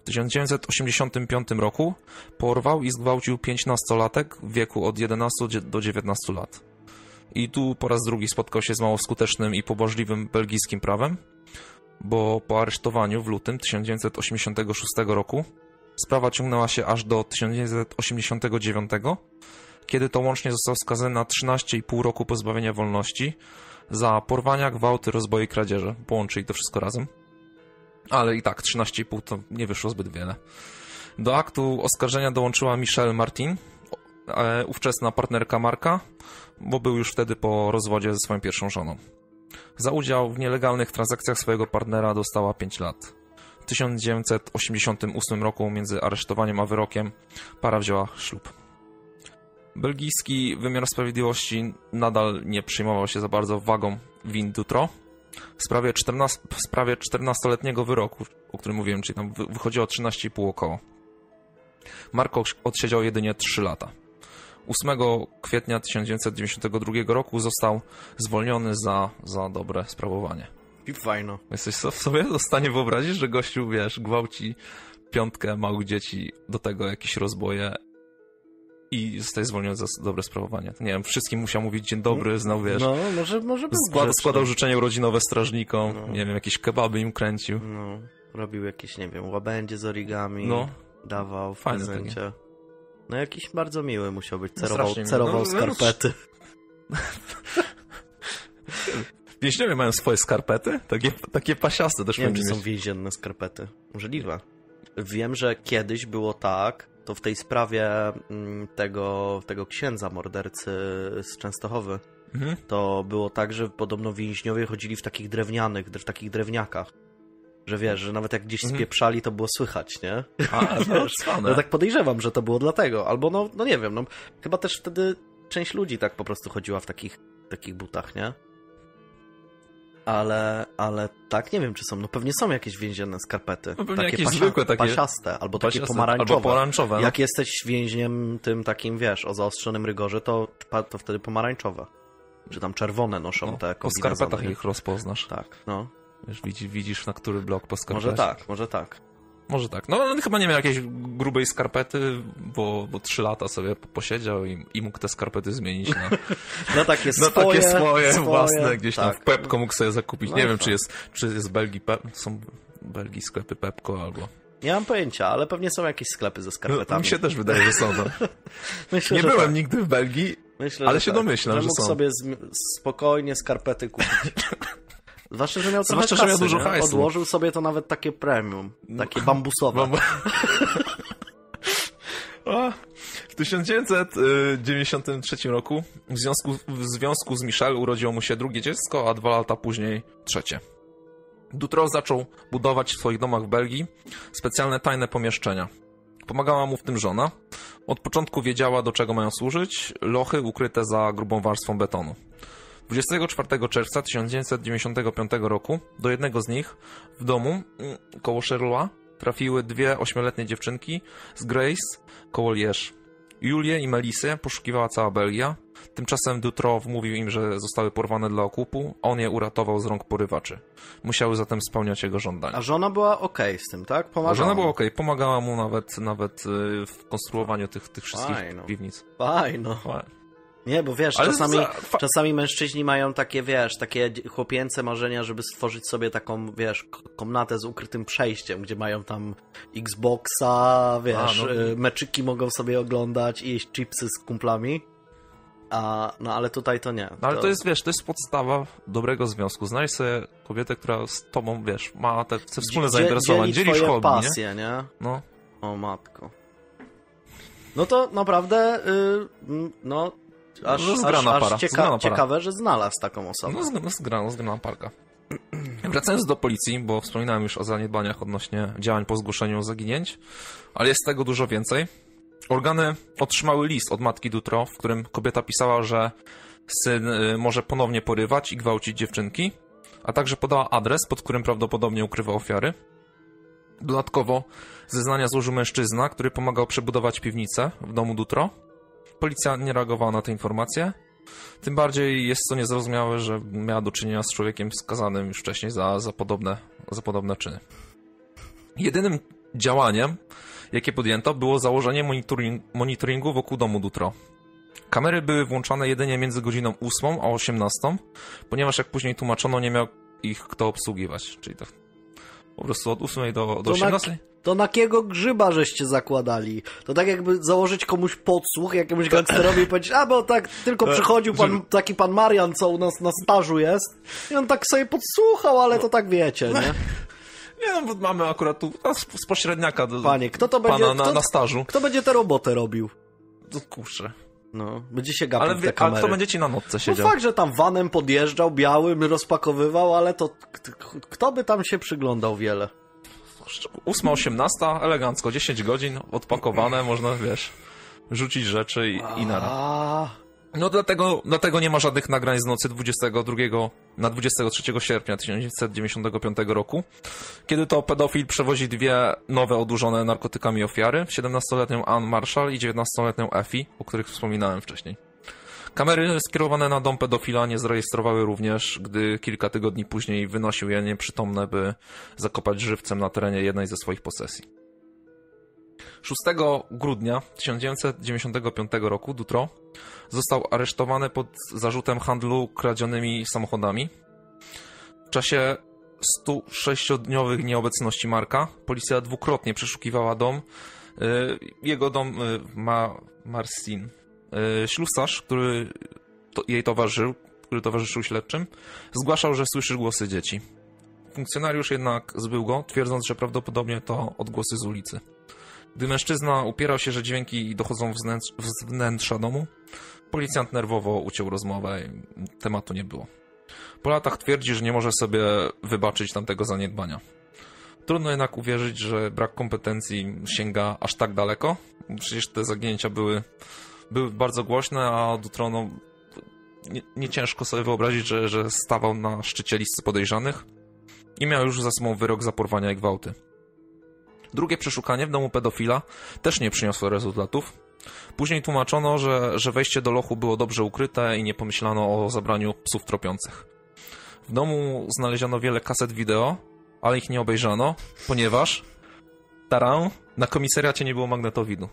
W 1985 roku porwał i zgwałcił 5-nastolatek w wieku od 11 do 19 lat. I tu po raz drugi spotkał się z mało skutecznym i pobożliwym belgijskim prawem, bo po aresztowaniu w lutym 1986 roku sprawa ciągnęła się aż do 1989, kiedy to łącznie został skazany na 13,5 roku pozbawienia wolności za porwania, gwałty, rozboje i kradzieże. Połączyli to wszystko razem. Ale i tak 13,5 to nie wyszło zbyt wiele. Do aktu oskarżenia dołączyła Michelle Martin, ówczesna partnerka Marka, bo był już wtedy po rozwodzie ze swoją pierwszą żoną. Za udział w nielegalnych transakcjach swojego partnera dostała 5 lat. W 1988 roku między aresztowaniem a wyrokiem para wzięła ślub. Belgijski wymiar sprawiedliwości nadal nie przyjmował się za bardzo wagą win Dutroux. W sprawie 14-letniego wyroku, o którym mówiłem, czyli tam wychodziło 13,5 około. Marco odsiedział jedynie 3 lata. 8 kwietnia 1992 roku został zwolniony za dobre sprawowanie. I fajno. Jesteś sobie w stanie wyobrazić, że gościu, wiesz, gwałci piątkę małych dzieci, do tego jakieś rozboje i zostaje zwolniony za dobre sprawowanie. Nie wiem, wszystkim musiał mówić dzień dobry, znał, wiesz. No, może był składał życzenie urodzinowe strażnikom, no. Nie wiem, jakieś kebaby im kręcił. No, robił jakieś, nie wiem, łabędzie z origami, no. Dawał w prezencie. No jakiś bardzo miły musiał być, cerował skarpety. Więźniowie mają swoje skarpety? Takie pasiaste też. Nie wiem, czy są więzienne skarpety. Możliwe. Wiem, że kiedyś było tak, to w tej sprawie tego księdza mordercy z Częstochowy, to było tak, że podobno więźniowie chodzili w takich drewniakach. Że wiesz, że nawet jak gdzieś spieprzali, to było słychać, nie? A, no tak podejrzewam, że to było dlatego. Albo no nie wiem, no chyba też wtedy część ludzi tak po prostu chodziła w takich butach, nie? Ale tak, nie wiem, czy są. No pewnie są jakieś więzienne skarpety. No takie jakieś zwykłe, takie pasiaste, albo pasiaste, takie pomarańczowe. Albo pomarańczowe, no. Jak jesteś więźniem tym takim, wiesz, o zaostrzonym rygorze, to wtedy pomarańczowe. Czy tam czerwone noszą te kombinezony. Po skarpetach ich rozpoznasz. Tak, no. Wiesz, widzisz, na który blok poskarpetać. Może tak. No on chyba nie miał jakiejś grubej skarpety, bo 3 lata sobie posiedział i mógł te skarpety zmienić na takie swoje własne, gdzieś tak. Tam w Pepco mógł sobie zakupić. No nie wiem, czy jest są Belgii sklepy Pepco albo... Nie mam pojęcia, ale pewnie są jakieś sklepy ze skarpetami. Mi się też wydaje, że są. Myślę, nie byłem nigdy w Belgii, ale się domyślam, że mógł są. Sobie spokojnie skarpety kupić. Zwłaszcza, że miał dużo hajsu. Odłożył sobie to nawet takie premium. Takie bambusowe. W 1993 roku w związku z Michelle urodziło mu się drugie dziecko, a 2 lata później trzecie. Dutroux zaczął budować w swoich domach w Belgii specjalne tajne pomieszczenia. Pomagała mu w tym żona. Od początku wiedziała, do czego mają służyć. Lochy ukryte za grubą warstwą betonu. 24 czerwca 1995 roku do jednego z nich w domu koło Charleroi trafiły 2 8-letnie dziewczynki z Grace koło Liège. Julię i Melisę poszukiwała cała Belgia. Tymczasem Dutroux mówił im, że zostały porwane dla okupu, a on je uratował z rąk porywaczy. Musiały zatem spełniać jego żądania. A żona była okej z tym, tak? Pomagała mu nawet w konstruowaniu tych wszystkich piwnic. Fajno. Nie, bo wiesz, czasami mężczyźni mają takie, wiesz, takie chłopięce marzenia, żeby stworzyć sobie taką, wiesz, komnatę z ukrytym przejściem, gdzie mają tam Xboxa, wiesz, meczyki mogą sobie oglądać i jeść chipsy z kumplami, ale tutaj to nie. No ale to jest, wiesz, to jest podstawa dobrego związku. Znajdź sobie kobietę, która z tobą, wiesz, ma te wspólne zainteresowania, dzielisz hobby, pasję, nie? No. O matko. No to naprawdę, Aż ciekawe, że znalazł taką osobę. No zgrana parka. Wracając do policji, bo wspominałem już o zaniedbaniach odnośnie działań po zgłoszeniu zaginięć, ale jest tego dużo więcej. Organy otrzymały list od matki Dutroux, w którym kobieta pisała, że syn może ponownie porywać i gwałcić dziewczynki, a także podała adres, pod którym prawdopodobnie ukrywa ofiary. Dodatkowo zeznania złożył mężczyzna, który pomagał przebudować piwnicę w domu Dutroux. Policja nie reagowała na te informacje. Tym bardziej jest to niezrozumiałe, że miała do czynienia z człowiekiem skazanym już wcześniej za podobne czyny. Jedynym działaniem, jakie podjęto, było założenie monitoringu wokół domu Dutroux. Kamery były włączane jedynie między godziną 8 a 18, ponieważ jak później tłumaczono, nie miał ich kto obsługiwać. Czyli tak po prostu od 8 do 18. To na jakiego grzyba żeście zakładali? To tak jakby założyć komuś podsłuch, jakiemuś gangsterowi i powiedzieć, bo tak tylko przychodził taki pan Marian, co u nas na stażu jest i on tak sobie podsłuchał, ale to tak wiecie, nie? Nie, bo mamy akurat tu z pośredniaka do Panie, kto to będzie, pana na stażu. Kto będzie tę robotę robił? To kurczę. No, będzie się gapił w te kamery. Ale kto będzie ci na nocce siedział? No fakt, że tam vanem podjeżdżał, białym rozpakowywał, ale to kto by tam się przyglądał wiele? 8-18, elegancko, 10 godzin, odpakowane, można, wiesz, rzucić rzeczy i nara. No dlatego nie ma żadnych nagrań z nocy 22 na 23 sierpnia 1995 roku, kiedy to pedofil przewozi dwie nowe odurzone narkotykami ofiary, 17-letnią An Marchal i 19-letnią Effie, o których wspominałem wcześniej. Kamery skierowane na dom pedofila nie zarejestrowały również, gdy kilka tygodni później wynosił je nieprzytomne, by zakopać żywcem na terenie jednej ze swoich posesji. 6 grudnia 1995 roku Dutroux został aresztowany pod zarzutem handlu kradzionymi samochodami. W czasie 106-dniowych nieobecności Marka policja dwukrotnie przeszukiwała dom. Jego dom Marcin. Ślusarz, który jej towarzyszył, który towarzyszył śledczym, zgłaszał, że słyszy głosy dzieci. Funkcjonariusz jednak zbył go, twierdząc, że prawdopodobnie to odgłosy z ulicy. Gdy mężczyzna upierał się, że dźwięki dochodzą z wnętrza domu, policjant nerwowo uciął rozmowę i tematu nie było. Po latach twierdzi, że nie może sobie wybaczyć tamtego zaniedbania. Trudno jednak uwierzyć, że brak kompetencji sięga aż tak daleko. Przecież te zaginięcia były bardzo głośne, a Dutroux nie ciężko sobie wyobrazić, że stawał na szczycie listy podejrzanych i miał już za sobą wyrok za porwania i gwałty. Drugie przeszukanie w domu pedofila też nie przyniosło rezultatów. Później tłumaczono, że wejście do lochu było dobrze ukryte i nie pomyślano o zabraniu psów tropiących. W domu znaleziono wiele kaset wideo, ale ich nie obejrzano, ponieważ na komisariacie nie było magnetowidu.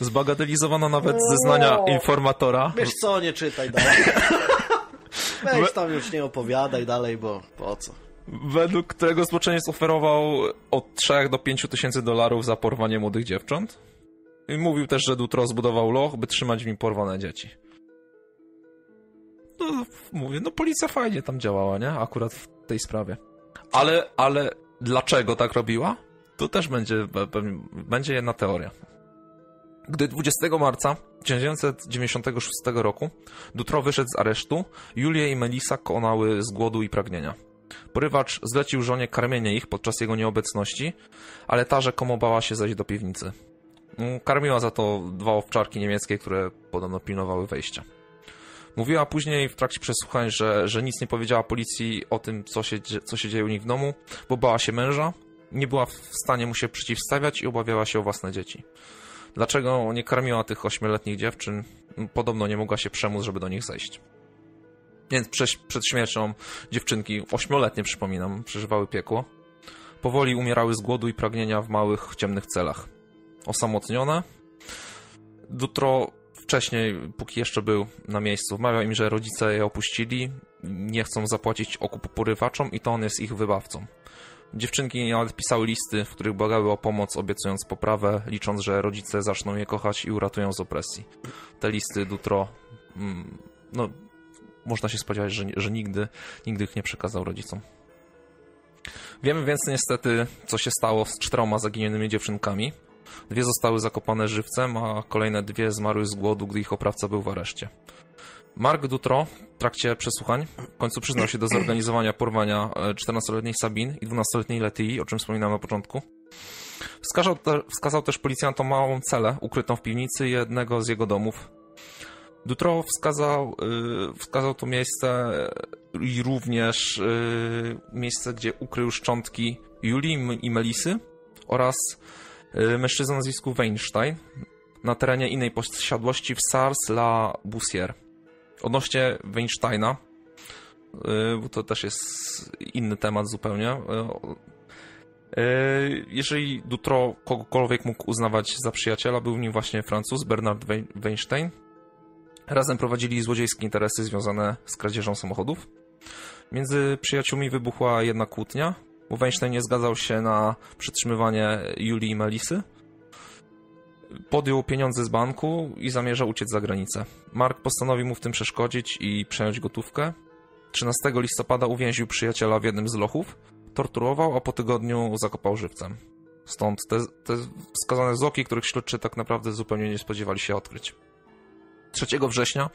Zbagatelizowano nawet zeznania informatora. Wiesz co, nie czytaj dalej. Weź tam już nie opowiadaj dalej, bo po co? Według którego złoczyniec oferował od 3 do 5 tysięcy dolarów za porwanie młodych dziewcząt. I mówił też, że Dutroux zbudował loch, by trzymać w nim porwane dzieci. No, mówię, no policja fajnie tam działała, nie? Akurat w tej sprawie. Ale dlaczego tak robiła? Tu też będzie jedna teoria. Gdy 20 marca 1996 roku Dutroux wyszedł z aresztu, Julię i Melisa konały z głodu i pragnienia. Porywacz zlecił żonie karmienie ich podczas jego nieobecności, ale ta rzekomo bała się zejść do piwnicy. Karmiła za to dwa owczarki niemieckie, które podobno pilnowały wejścia. Mówiła później w trakcie przesłuchań, że nic nie powiedziała policji o tym, co się dzieje u nich w domu, bo bała się męża, nie była w stanie mu się przeciwstawiać i obawiała się o własne dzieci. Dlaczego nie karmiła tych 8-letnich dziewczyn? Podobno nie mogła się przemóc, żeby do nich zejść. Więc przed śmiercią dziewczynki, 8-letnie przypominam, przeżywały piekło. Powoli umierały z głodu i pragnienia w małych, ciemnych celach. Osamotnione. Dutroux wcześniej, póki jeszcze był na miejscu, wmawiał im, że rodzice je opuścili, nie chcą zapłacić okupu porywaczom i to on jest ich wybawcą. Dziewczynki nawet pisały listy, w których błagały o pomoc, obiecując poprawę, licząc, że rodzice zaczną je kochać i uratują z opresji. Te listy Dutroux, no można się spodziewać, że nigdy ich nie przekazał rodzicom. Wiemy więc niestety, co się stało z 4 zaginionymi dziewczynkami. 2 zostały zakopane żywcem, a kolejne 2 zmarły z głodu, gdy ich oprawca był w areszcie. Marc Dutroux w trakcie przesłuchań w końcu przyznał się do zorganizowania porwania 14-letniej Sabine i 12-letniej Laetii, o czym wspominałem na początku. Wskazał też policjantom małą celę ukrytą w piwnicy jednego z jego domów. Dutroux wskazał to miejsce i również miejsce, gdzie ukrył szczątki Julii i Melisy oraz mężczyzn o nazwisku Weinstein na terenie innej posiadłości w Sars-la-Bussière. Odnośnie Weinsteina, bo to też jest inny temat zupełnie. Jeżeli Dutroux kogokolwiek mógł uznawać za przyjaciela, był nim właśnie Francuz Bernard Weinstein. Razem prowadzili złodziejskie interesy związane z kradzieżą samochodów. Między przyjaciółmi wybuchła jedna kłótnia, bo Weinstein nie zgadzał się na przetrzymywanie Julii i Melisy. Podjął pieniądze z banku i zamierzał uciec za granicę. Mark postanowił mu w tym przeszkodzić i przejąć gotówkę. 13 listopada uwięził przyjaciela w jednym z lochów, torturował, a po tygodniu zakopał żywcem. Stąd te wskazane zwłoki, których śledczy tak naprawdę zupełnie nie spodziewali się odkryć. 3 września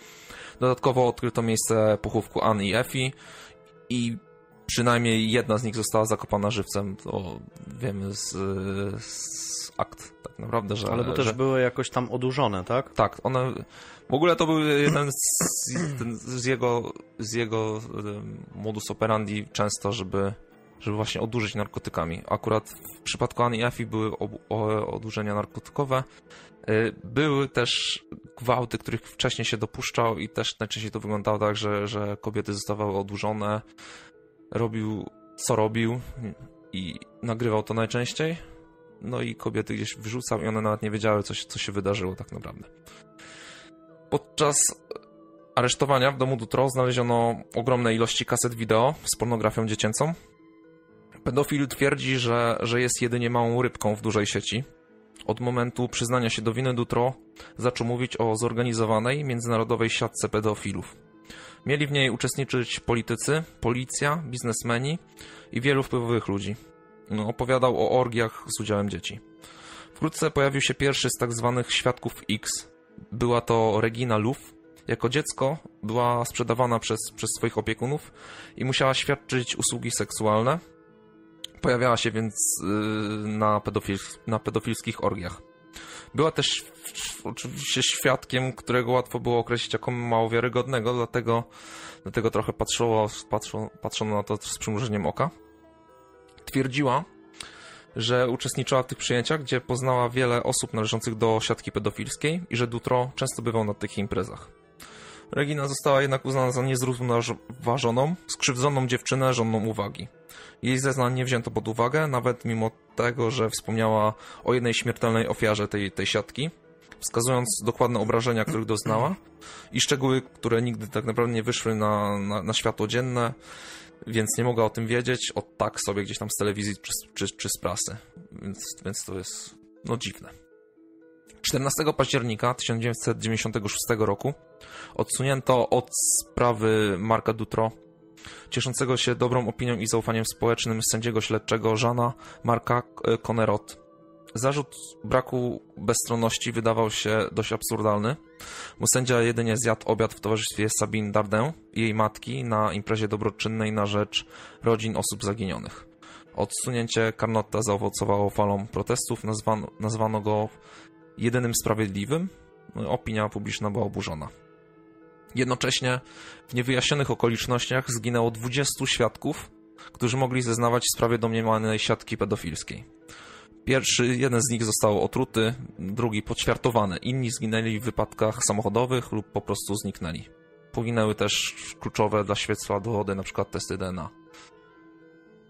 dodatkowo odkryto miejsce pochówku Ann i Effie i przynajmniej jedna z nich została zakopana żywcem. To wiemy z akt, tak. tak naprawdę. Że, ale to też były jakoś tam odurzone, tak? Tak, one... W ogóle to był jeden z jego modus operandi często, żeby właśnie odurzyć narkotykami. Akurat w przypadku Anny i Effie były odurzenia narkotykowe. Były też gwałty, których wcześniej się dopuszczał i też najczęściej to wyglądało tak, że kobiety zostawały odurzone. Robił, co robił i nagrywał to najczęściej. No i kobiety gdzieś wyrzucał i one nawet nie wiedziały, co się wydarzyło tak naprawdę. Podczas aresztowania w domu Dutroux znaleziono ogromne ilości kaset wideo z pornografią dziecięcą. Pedofil twierdzi, że jest jedynie małą rybką w dużej sieci. Od momentu przyznania się do winy Dutroux zaczął mówić o zorganizowanej międzynarodowej siatce pedofilów. Mieli w niej uczestniczyć politycy, policja, biznesmeni i wielu wpływowych ludzi. Opowiadał o orgiach z udziałem dzieci. Wkrótce pojawił się pierwszy z tak zwanych świadków X. Była to Regina Luff. Jako dziecko była sprzedawana przez swoich opiekunów i musiała świadczyć usługi seksualne. Pojawiała się więc na pedofilskich orgiach. Była też oczywiście świadkiem, którego łatwo było określić jako mało wiarygodnego, dlatego trochę patrzono na to z przymrużeniem oka. Twierdziła, że uczestniczyła w tych przyjęciach, gdzie poznała wiele osób należących do siatki pedofilskiej i że Dutroux często bywał na tych imprezach. Regina została jednak uznana za niezrównoważoną, skrzywdzoną dziewczynę, żonną uwagi. Jej zeznań nie wzięto pod uwagę, nawet mimo tego, że wspomniała o jednej śmiertelnej ofiarze tej siatki, wskazując dokładne obrażenia, których doznała i szczegóły, które nigdy tak naprawdę nie wyszły na światło dzienne, więc nie mogła o tym wiedzieć, o tak sobie gdzieś tam z telewizji czy z prasy, więc to jest no dziwne. 14 października 1996 roku odsunięto od sprawy Marca Dutroux, cieszącego się dobrą opinią i zaufaniem społecznym sędziego śledczego Jeana Marca Connerot. Zarzut braku bezstronności wydawał się dość absurdalny, bo sędzia jedynie zjadł obiad w towarzystwie Sabine Dardenne i jej matki na imprezie dobroczynnej na rzecz rodzin osób zaginionych. Odsunięcie Connerota zaowocowało falą protestów, nazwano go jedynym sprawiedliwym. Opinia publiczna była oburzona. Jednocześnie w niewyjaśnionych okolicznościach zginęło 20 świadków, którzy mogli zeznawać w sprawie domniemanej siatki pedofilskiej. Jeden z nich został otruty, drugi poćwiartowany. Inni zginęli w wypadkach samochodowych lub po prostu zniknęli. Poginęły też kluczowe dla śledztwa dowody, np. testy DNA.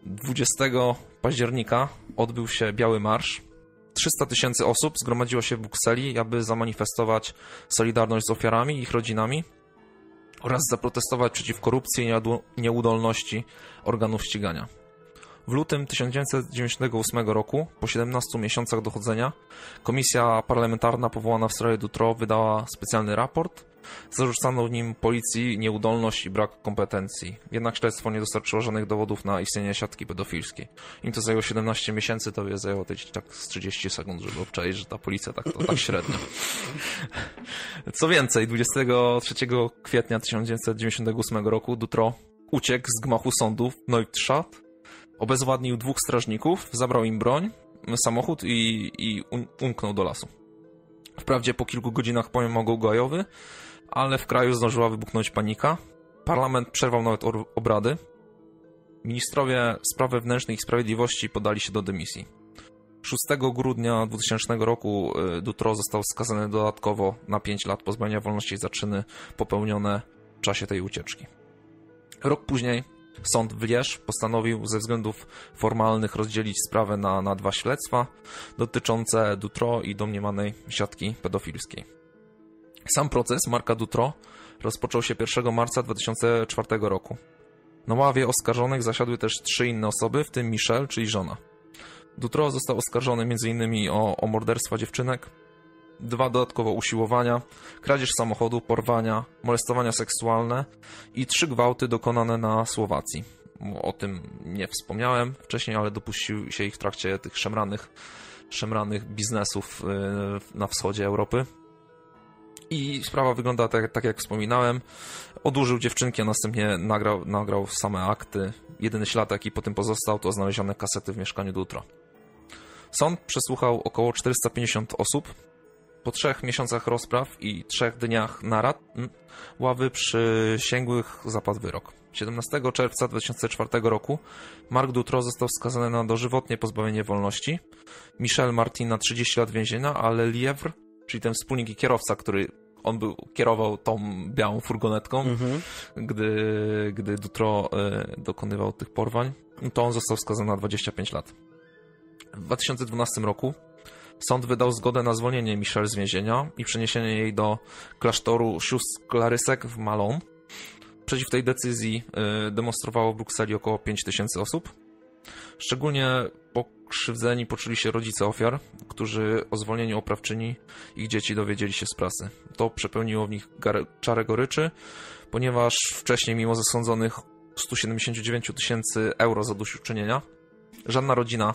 20 października odbył się Biały Marsz. 300 000 osób zgromadziło się w Brukseli, aby zamanifestować solidarność z ofiarami i ich rodzinami oraz zaprotestować przeciw korupcji i nieudolności organów ścigania. W lutym 1998 roku, po 17 miesiącach dochodzenia, komisja parlamentarna powołana w sprawie Dutroux wydała specjalny raport. Zarzucano w nim policji nieudolność i brak kompetencji. Jednak śledztwo nie dostarczyło żadnych dowodów na istnienie siatki pedofilskiej. Im to zajęło 17 miesięcy, to je zajęło tak z 30 sekund, żeby obczaić, że ta policja tak średnio. Co więcej, 23 kwietnia 1998 roku Dutroux uciekł z gmachu sądu w Neustadt, obezwładnił 2 strażników, zabrał im broń, samochód i umknął do lasu. Wprawdzie po kilku godzinach pomagał gajowy, ale w kraju zdążyła wybuchnąć panika. Parlament przerwał nawet obrady. Ministrowie Spraw Wewnętrznych i Sprawiedliwości podali się do dymisji. 6 grudnia 2000 roku Dutroux został skazany dodatkowo na 5 lat pozbawienia wolności za czyny popełnione w czasie tej ucieczki. Rok później sąd w Liège postanowił ze względów formalnych rozdzielić sprawę na 2 śledztwa dotyczące Dutroux i domniemanej siatki pedofilskiej. Sam proces Marca Dutroux rozpoczął się 1 marca 2004 roku. Na ławie oskarżonych zasiadły też 3 inne osoby, w tym Michelle, czyli żona. Dutroux został oskarżony m.in. o morderstwa dziewczynek, 2 dodatkowo usiłowania, kradzież samochodu, porwania, molestowania seksualne i 3 gwałty dokonane na Słowacji. O tym nie wspomniałem wcześniej, ale dopuścił się ich w trakcie tych szemranych biznesów na wschodzie Europy. I sprawa wygląda tak jak wspominałem. Odurzył dziewczynki, a następnie nagrał same akty. Jedyny ślad, jaki po tym pozostał, to znalezione kasety w mieszkaniu Dutroux. Sąd przesłuchał około 450 osób. Po 3 miesiącach rozpraw i 3 dniach narad ławy przysięgłych zapadł wyrok. 17 czerwca 2004 roku Marc Dutroux został skazany na dożywotnie pozbawienie wolności, Michelle Martin na 30 lat więzienia, ale Lievre, czyli ten wspólnik i kierowca, który on był, kierował tą białą furgonetką, gdy Dutroux dokonywał tych porwań, to on został skazany na 25 lat. W 2012 roku sąd wydał zgodę na zwolnienie Michelle z więzienia i przeniesienie jej do klasztoru sióstr Klarysek w Malon. Przeciw tej decyzji demonstrowało w Brukseli około 5000 osób. Szczególnie pokrzywdzeni poczuli się rodzice ofiar, którzy o zwolnieniu oprawczyni ich dzieci dowiedzieli się z prasy. To przepełniło w nich czarę goryczy, ponieważ wcześniej mimo zasądzonych 179 tysięcy euro zadośćuczynienia żadna rodzina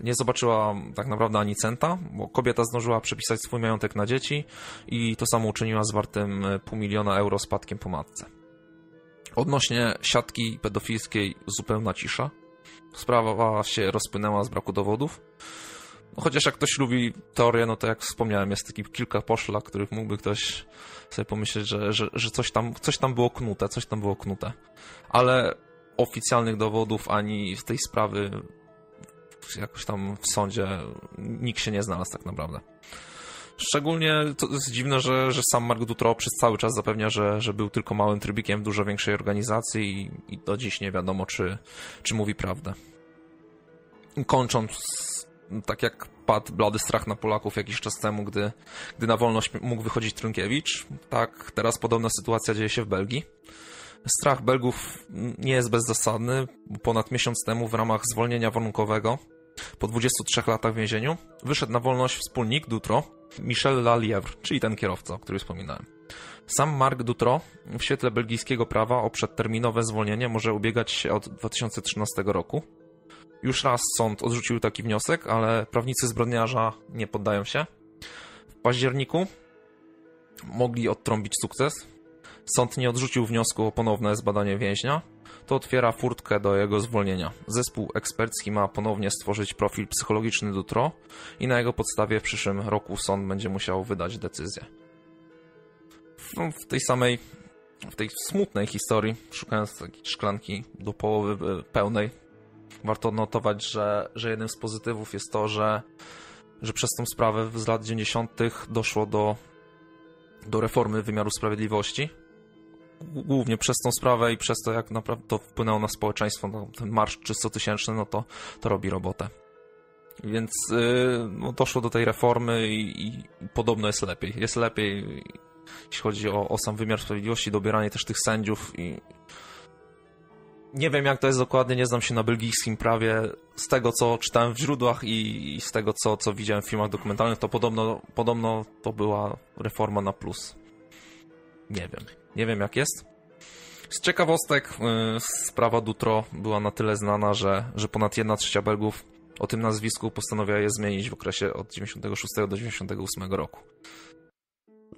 nie zobaczyła tak naprawdę ani centa, bo kobieta zdążyła przepisać swój majątek na dzieci i to samo uczyniła z wartym 500 000 euro spadkiem po matce. Odnośnie siatki pedofilskiej zupełna cisza. Sprawa się rozpłynęła z braku dowodów. No, chociaż jak ktoś lubi teorię, no to jak wspomniałem, jest takich kilka poszlak, których mógłby ktoś sobie pomyśleć, że coś tam było knute. Ale oficjalnych dowodów ani w tej sprawy jakoś tam w sądzie nikt się nie znalazł tak naprawdę. Szczególnie to jest dziwne, że sam Marc Dutroux przez cały czas zapewnia, że był tylko małym trybikiem dużo większej organizacji i do dziś nie wiadomo, czy mówi prawdę. Kończąc, tak jak padł blady strach na Polaków jakiś czas temu, gdy na wolność mógł wychodzić Trynkiewicz, tak teraz podobna sytuacja dzieje się w Belgii. Strach Belgów nie jest bezzasadny, bo ponad miesiąc temu w ramach zwolnienia warunkowego po 23 latach w więzieniu wyszedł na wolność wspólnik Dutroux, Michel Lalievre, czyli ten kierowca, o którym wspominałem. Sam Marc Dutroux w świetle belgijskiego prawa o przedterminowe zwolnienie może ubiegać się od 2013 roku. Już raz sąd odrzucił taki wniosek, ale prawnicy zbrodniarza nie poddają się. W październiku mogli odtrąbić sukces. Sąd nie odrzucił wniosku o ponowne zbadanie więźnia. To otwiera furtkę do jego zwolnienia. Zespół ekspercki ma ponownie stworzyć profil psychologiczny Dutroux i na jego podstawie w przyszłym roku sąd będzie musiał wydać decyzję. W tej smutnej historii, szukając takiej szklanki do połowy pełnej, warto odnotować, że jednym z pozytywów jest to, że przez tą sprawę z lat 90. doszło do reformy wymiaru sprawiedliwości. Głównie przez tą sprawę i przez to, jak naprawdę to wpłynęło na społeczeństwo, no, ten marsz 300-tysięczny, no to robi robotę. Więc no, doszło do tej reformy i podobno jest lepiej. Jest lepiej, jeśli chodzi o sam wymiar sprawiedliwości, dobieranie też tych sędziów. I nie wiem, jak to jest dokładnie, nie znam się na belgijskim prawie. Z tego, co czytałem w źródłach i z tego, co widziałem w filmach dokumentalnych, to podobno to była reforma na plus. Nie wiem jak jest. Z ciekawostek sprawa Dutroux była na tyle znana, że ponad 1/3 Belgów o tym nazwisku postanowiła je zmienić w okresie od 96 do 98 roku.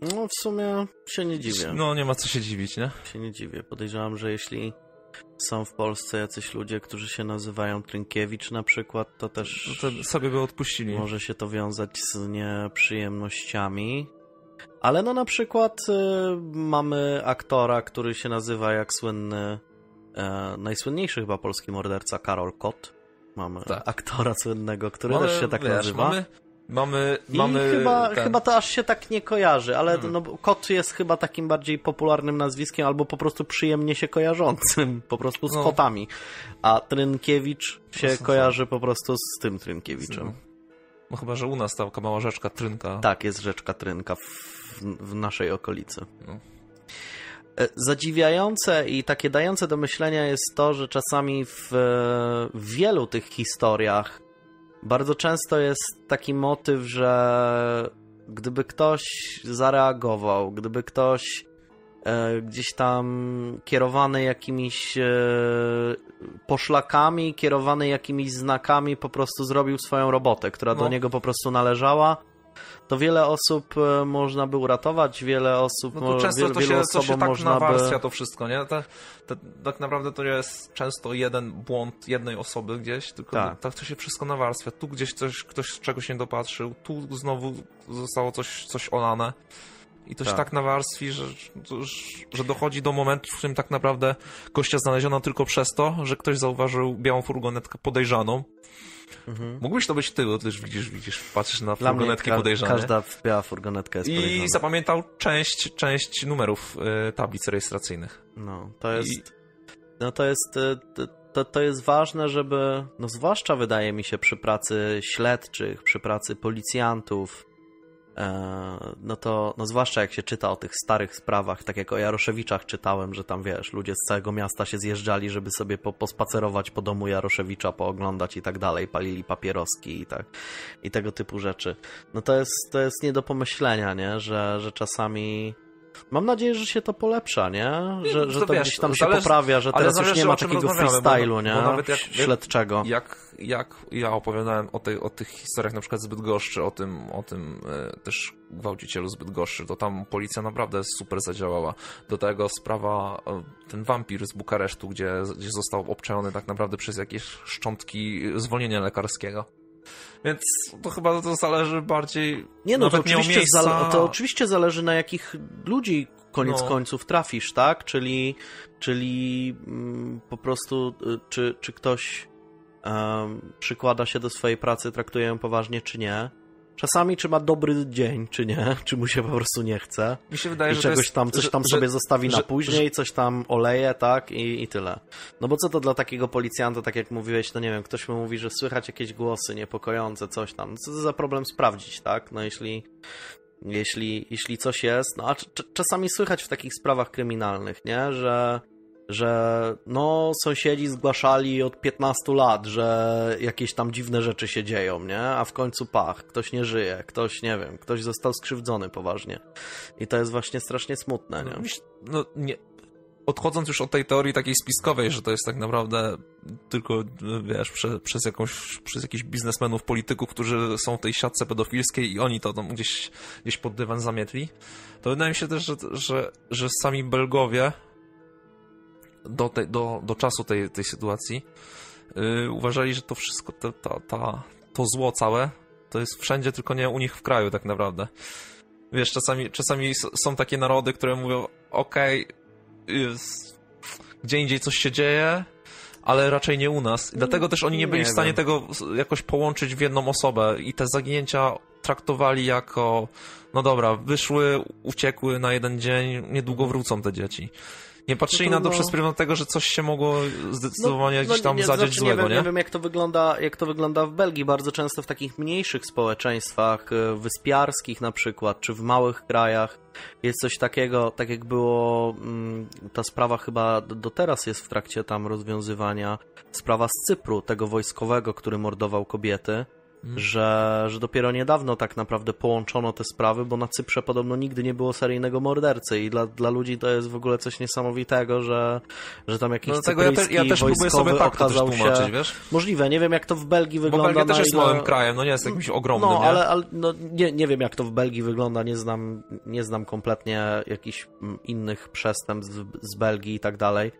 No w sumie się nie dziwię. No nie ma co się dziwić, nie? Się nie dziwię. Podejrzewam, że jeśli są w Polsce jacyś ludzie, którzy się nazywają Trynkiewicz na przykład, to też no to sobie by odpuścili. Może się to wiązać z nieprzyjemnościami. Ale no na przykład mamy aktora, który się nazywa jak słynny, najsłynniejszy chyba polski morderca Karol Kot. Mamy tak. Aktora słynnego, który też się tak nazywa. Mamy chyba to aż się tak nie kojarzy, ale no, Kot jest chyba takim bardziej popularnym nazwiskiem albo po prostu przyjemnie się kojarzącym, po prostu z kotami. A Trynkiewicz się kojarzy po prostu z tym Trynkiewiczem. No chyba, że u nas ta mała rzeczka Trynka. Tak, jest rzeczka Trynka w naszej okolicy. No. Zadziwiające i takie dające do myślenia jest to, że czasami w wielu tych historiach bardzo często jest taki motyw, że gdyby ktoś zareagował, gdyby ktoś gdzieś tam kierowany jakimiś poszlakami, kierowany jakimiś znakami po prostu zrobił swoją robotę, która do niego po prostu należała to wiele osób można by uratować, wiele osób... No to często to się tak nawarstwia to wszystko, nie? Tak naprawdę to jest często jeden błąd jednej osoby gdzieś, tylko tak to się wszystko nawarstwia. Tu gdzieś ktoś czegoś nie dopatrzył, tu znowu zostało coś olane. I to się tak nawarstwi, że dochodzi do momentu, w którym tak naprawdę gościa znaleziono tylko przez to, że ktoś zauważył białą furgonetkę podejrzaną. Mhm. Mógłbyś to być ty, bo też widzisz, patrzysz na furgonetki podejrzane. Każda biała furgonetka jest podejrzana. I zapamiętał część numerów tablic rejestracyjnych. No, to jest... To jest ważne, żeby... No zwłaszcza wydaje mi się przy pracy śledczych, przy pracy policjantów, no zwłaszcza jak się czyta o tych starych sprawach, tak jak o Jaroszewiczach czytałem, że tam wiesz, ludzie z całego miasta się zjeżdżali, żeby sobie pospacerować po domu Jaroszewicza, pooglądać i tak dalej, palili papieroski i tego typu rzeczy. No to jest nie do pomyślenia, nie? Że czasami... Mam nadzieję, że się to polepsza, nie? Że to wiesz, gdzieś tam się poprawia, że teraz już nie ma takiego freestylu, nie? Bo nawet śledczego. Jak ja opowiadałem o tych historiach na przykład z Bydgoszczy, o tym też gwałcicielu z Bydgoszczy, to tam policja naprawdę super zadziałała. Do tego sprawa, ten wampir z Bukaresztu, gdzie został obczajony tak naprawdę przez jakieś szczątki zwolnienia lekarskiego. Więc to chyba to zależy bardziej... Nie no, to oczywiście zależy, na jakich ludzi koniec końców trafisz, tak? Czyli po prostu czy ktoś przykłada się do swojej pracy, traktuje ją poważnie, czy nie. Czasami czy ma dobry dzień, czy nie, czy mu się po prostu nie chce. Mi się wydaje, że coś tam sobie zostawi na później, coś tam oleje, tak, i tyle. No bo co to dla takiego policjanta, tak jak mówiłeś, no nie wiem, ktoś mu mówi, że słychać jakieś głosy niepokojące, coś tam. Co to za problem sprawdzić, tak? No jeśli coś jest, no a czasami słychać w takich sprawach kryminalnych, nie, że no sąsiedzi zgłaszali od 15 lat, że jakieś tam dziwne rzeczy się dzieją, nie? A w końcu pach, ktoś nie żyje, ktoś, nie wiem, ktoś został skrzywdzony poważnie. I to jest właśnie strasznie smutne, nie? No, nie. Odchodząc już od tej teorii takiej spiskowej, że to jest tak naprawdę tylko, wiesz, przez jakichś biznesmenów, polityków, którzy są w tej siatce pedofilskiej i oni to tam gdzieś pod dywan zamietli, to wydaje mi się też, że sami Belgowie do czasu tej sytuacji uważali, że to wszystko, to zło całe, to jest wszędzie, tylko nie u nich w kraju tak naprawdę. Wiesz, czasami są takie narody, które mówią, okej, gdzie indziej coś się dzieje, ale raczej nie u nas. I dlatego też oni nie byli w stanie tego jakoś połączyć w jedną osobę i te zaginięcia traktowali jako, no dobra, wyszły, uciekły na jeden dzień, niedługo wrzucą te dzieci. Nie patrzyli na to przez pryzmat tego, że coś się mogło zdecydowanie gdzieś tam zadziać złego, nie? Nie wiem, jak to wygląda w Belgii. Bardzo często w takich mniejszych społeczeństwach, wyspiarskich na przykład, czy w małych krajach jest coś takiego, tak jak było, ta sprawa chyba do teraz jest w trakcie tam rozwiązywania, sprawa z Cypru, tego wojskowego, który mordował kobiety. Że dopiero niedawno tak naprawdę połączono te sprawy, bo na Cyprze podobno nigdy nie było seryjnego mordercy i dla ludzi to jest w ogóle coś niesamowitego, że tam jakiś cypryjski wojskowy sobie okazał się... Wiesz? Możliwe, nie wiem jak to w Belgii wygląda. Bo Belgia też jest małym krajem, no nie jest jakimś ogromnym. No, ale nie wiem jak to w Belgii wygląda, nie znam kompletnie jakichś innych przestępstw z Belgii i tak dalej.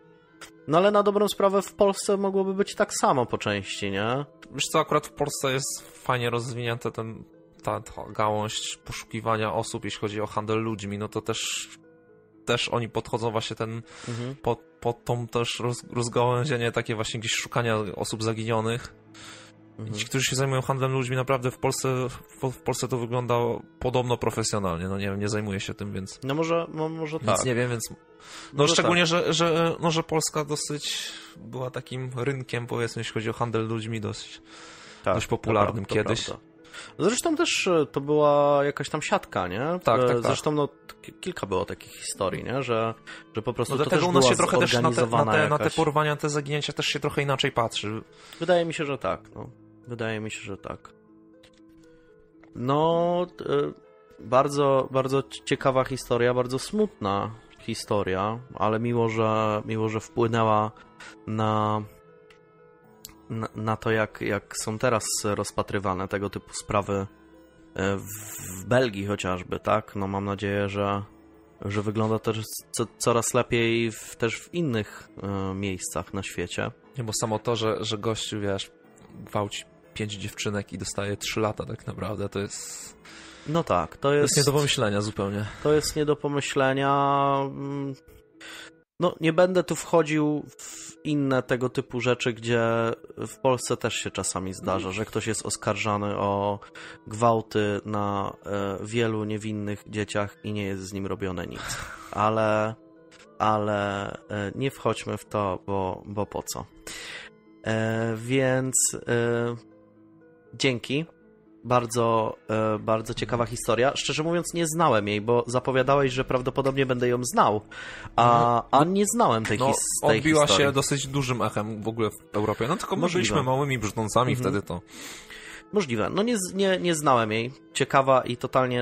No ale na dobrą sprawę w Polsce mogłoby być tak samo po części, nie? Wiesz co, akurat w Polsce jest fajnie rozwinięta ta gałąź poszukiwania osób, jeśli chodzi o handel ludźmi, no to też oni podchodzą właśnie pod tą też rozgałęzienie takie właśnie gdzieś szukania osób zaginionych. Mhm. Ci, którzy się zajmują handlem ludźmi, naprawdę w Polsce to wygląda podobno profesjonalnie. No nie wiem, nie zajmuję się tym, więc... No może tak. Nic nie wiem, więc... No szczególnie, tak. że Polska dosyć była takim rynkiem, powiedzmy, jeśli chodzi o handel ludźmi, dość popularnym to kiedyś. To zresztą też to była jakaś tam siatka, nie? Tak. Zresztą no, kilka było takich historii, nie? Że po prostu no to też była zorganizowana jakaś... na te porwania, te zaginięcia też się trochę inaczej patrzy. Wydaje mi się, że tak, no. Wydaje mi się, że tak. No, bardzo, bardzo ciekawa historia, bardzo smutna historia, ale miło, że wpłynęła na to, jak są teraz rozpatrywane tego typu sprawy w Belgii chociażby, tak? No mam nadzieję, że wygląda też coraz lepiej też w innych miejscach na świecie. Nie, bo samo to, że gościu, wiesz, gwałci 5 dziewczynek i dostaje 3 lata tak naprawdę, to jest... No tak, to jest nie do pomyślenia zupełnie. To jest nie do pomyślenia. No nie będę tu wchodził w inne tego typu rzeczy, gdzie w Polsce też się czasami zdarza, że ktoś jest oskarżany o gwałty na wielu niewinnych dzieciach i nie jest z nim robione nic. Ale nie wchodźmy w to, bo po co. Więc dzięki. Bardzo, bardzo ciekawa historia. Szczerze mówiąc, nie znałem jej, bo zapowiadałeś, że prawdopodobnie będę ją znał, a nie znałem tej odbiła historii. Się dosyć dużym echem w ogóle w Europie, no tylko może byliśmy małymi brzdącami wtedy to... Możliwe. No nie znałem jej. Ciekawa i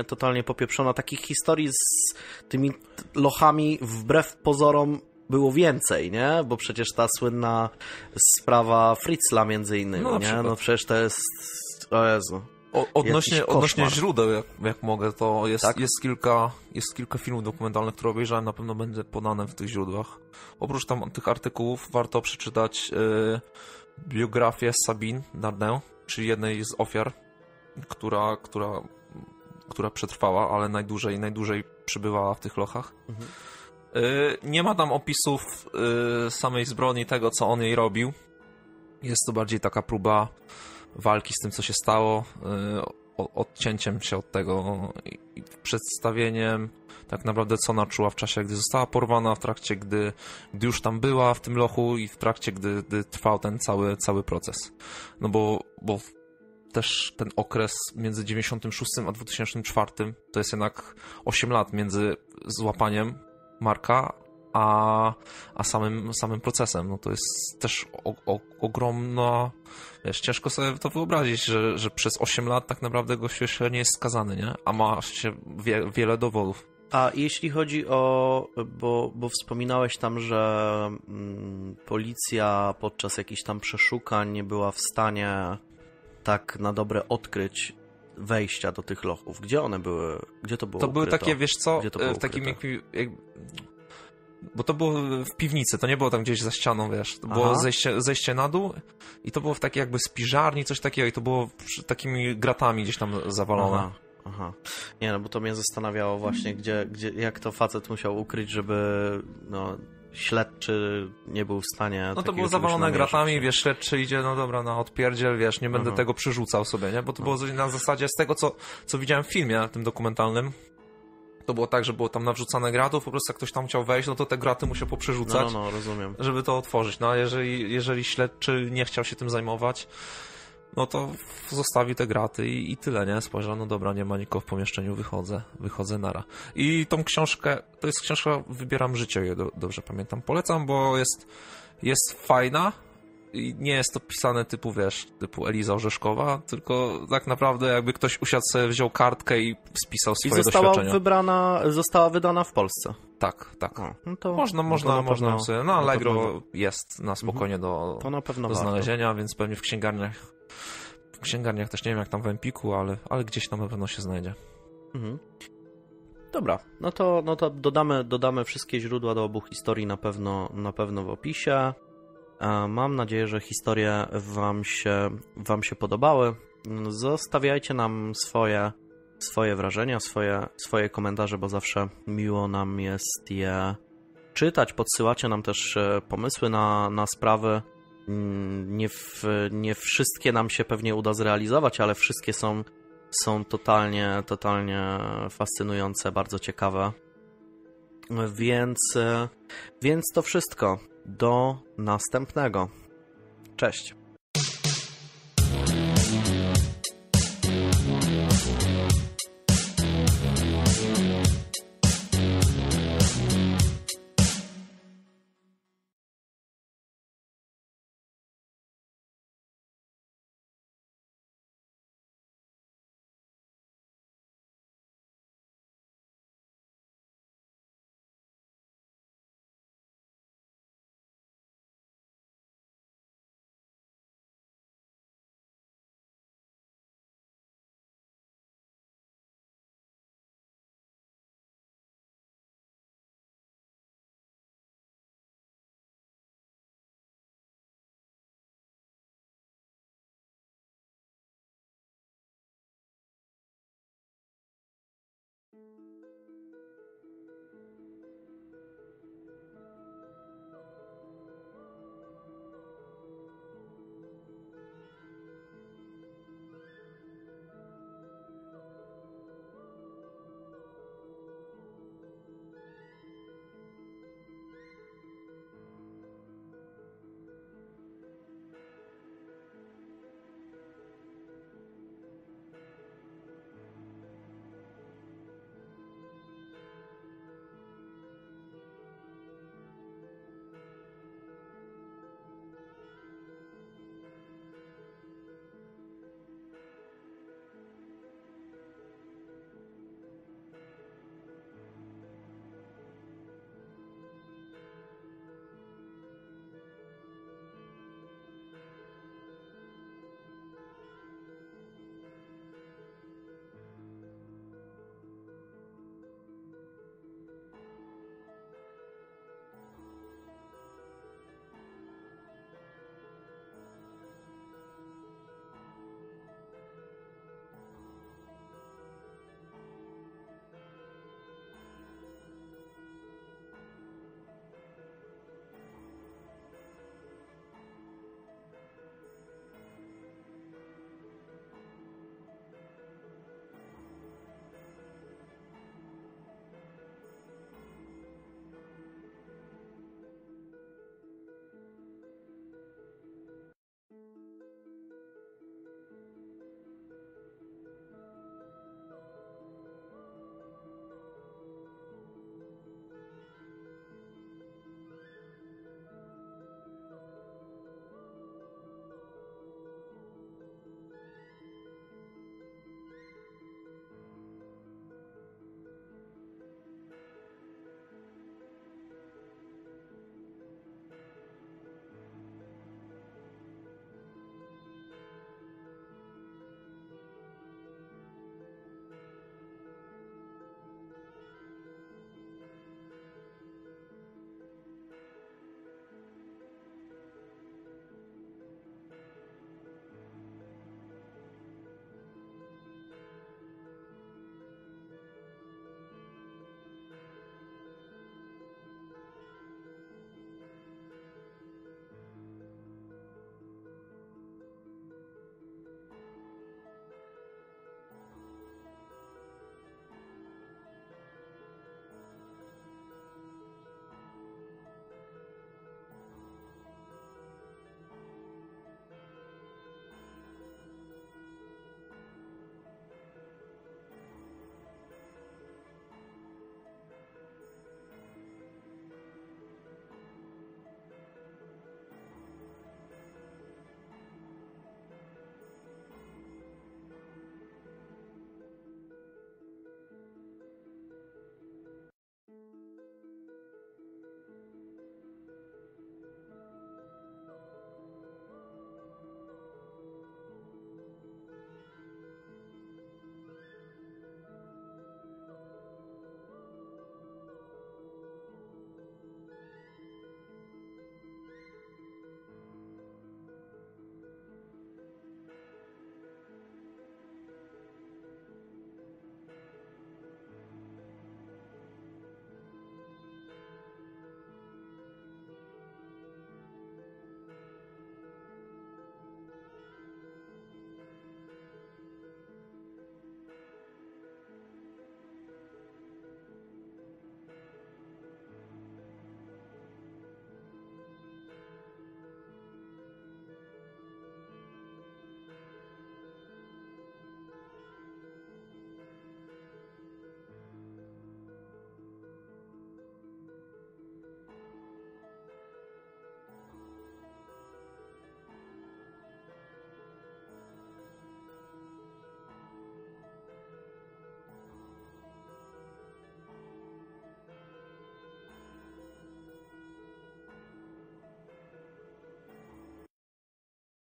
totalnie popieprzona. Takich historii z tymi lochami wbrew pozorom było więcej, nie? Bo przecież ta słynna sprawa Fritzla między innymi, no, nie? No przecież to jest... O Jezu. Odnośnie źródeł, jak mogę, to jest, tak? jest kilka filmów dokumentalnych, które obejrzałem, na pewno będę podane w tych źródłach. Oprócz tam tych artykułów warto przeczytać biografię Sabine Dardenne, czyli jednej z ofiar, która przetrwała, ale najdłużej przebywała w tych lochach. Mhm. Nie ma tam opisów samej zbrodni, tego co on jej robił. Jest to bardziej taka próba walki z tym, co się stało, odcięciem się od tego i przedstawieniem tak naprawdę, co ona czuła w czasie, gdy została porwana, w trakcie, gdy już tam była w tym lochu i w trakcie, gdy trwał ten cały proces. No bo też ten okres między 96 a 2004 to jest jednak 8 lat między złapaniem Marka a samym procesem. No to jest też ogromna... Wiesz, ciężko sobie to wyobrazić, że przez 8 lat tak naprawdę gościu nie jest skazany, nie? A ma się wiele dowodów. A jeśli chodzi o... Bo wspominałeś tam, że policja podczas jakichś tam przeszukań nie była w stanie tak na dobre odkryć wejścia do tych lochów. Gdzie one były? Gdzie to było? To były ukryto? Takie, wiesz co, w takim... Bo to było w piwnicy, to nie było tam gdzieś za ścianą, wiesz, to było zejście na dół i to było w takiej jakby spiżarni, coś takiego i to było takimi gratami gdzieś tam zawalone. Aha. Nie no, bo to mnie zastanawiało właśnie, jak to facet musiał ukryć, żeby no, śledczy nie był w stanie... No to było zawalone gratami, wiesz, śledczy idzie, no dobra, no odpierdziel, wiesz, nie będę tego przerzucał sobie, nie, bo to było na zasadzie z tego, co widziałem w filmie tym dokumentalnym. To było tak, że było tam nawrzucane gratów, po prostu jak ktoś tam chciał wejść, no to te graty musiał poprzerzucać, no, rozumiem, żeby to otworzyć. No a jeżeli śledczy nie chciał się tym zajmować, no to zostawi te graty i tyle, nie? Spojrzał, no dobra, nie ma nikogo w pomieszczeniu, wychodzę nara. I tą książkę, to jest książka Wybieram życie, ja dobrze pamiętam, polecam, bo jest fajna i nie jest to pisane typu, wiesz, typu Eliza Orzeszkowa, tylko tak naprawdę jakby ktoś usiadł sobie, wziął kartkę i spisał swoje doświadczenia. I została wydana w Polsce. Tak. No to można sobie, no Allegro jest na spokojnie do znalezienia, więc pewnie w księgarniach, też nie wiem jak tam w Empiku, ale gdzieś tam na pewno się znajdzie. Mhm. Dobra, no to dodamy wszystkie źródła do obu historii na pewno w opisie. Mam nadzieję, że historie wam się podobały. Zostawiajcie nam swoje wrażenia, swoje komentarze, bo zawsze miło nam jest je czytać. Podsyłacie nam też pomysły na sprawy. Nie wszystkie nam się pewnie uda zrealizować, ale wszystkie są totalnie fascynujące, bardzo ciekawe. Więc to wszystko. Do następnego. Cześć.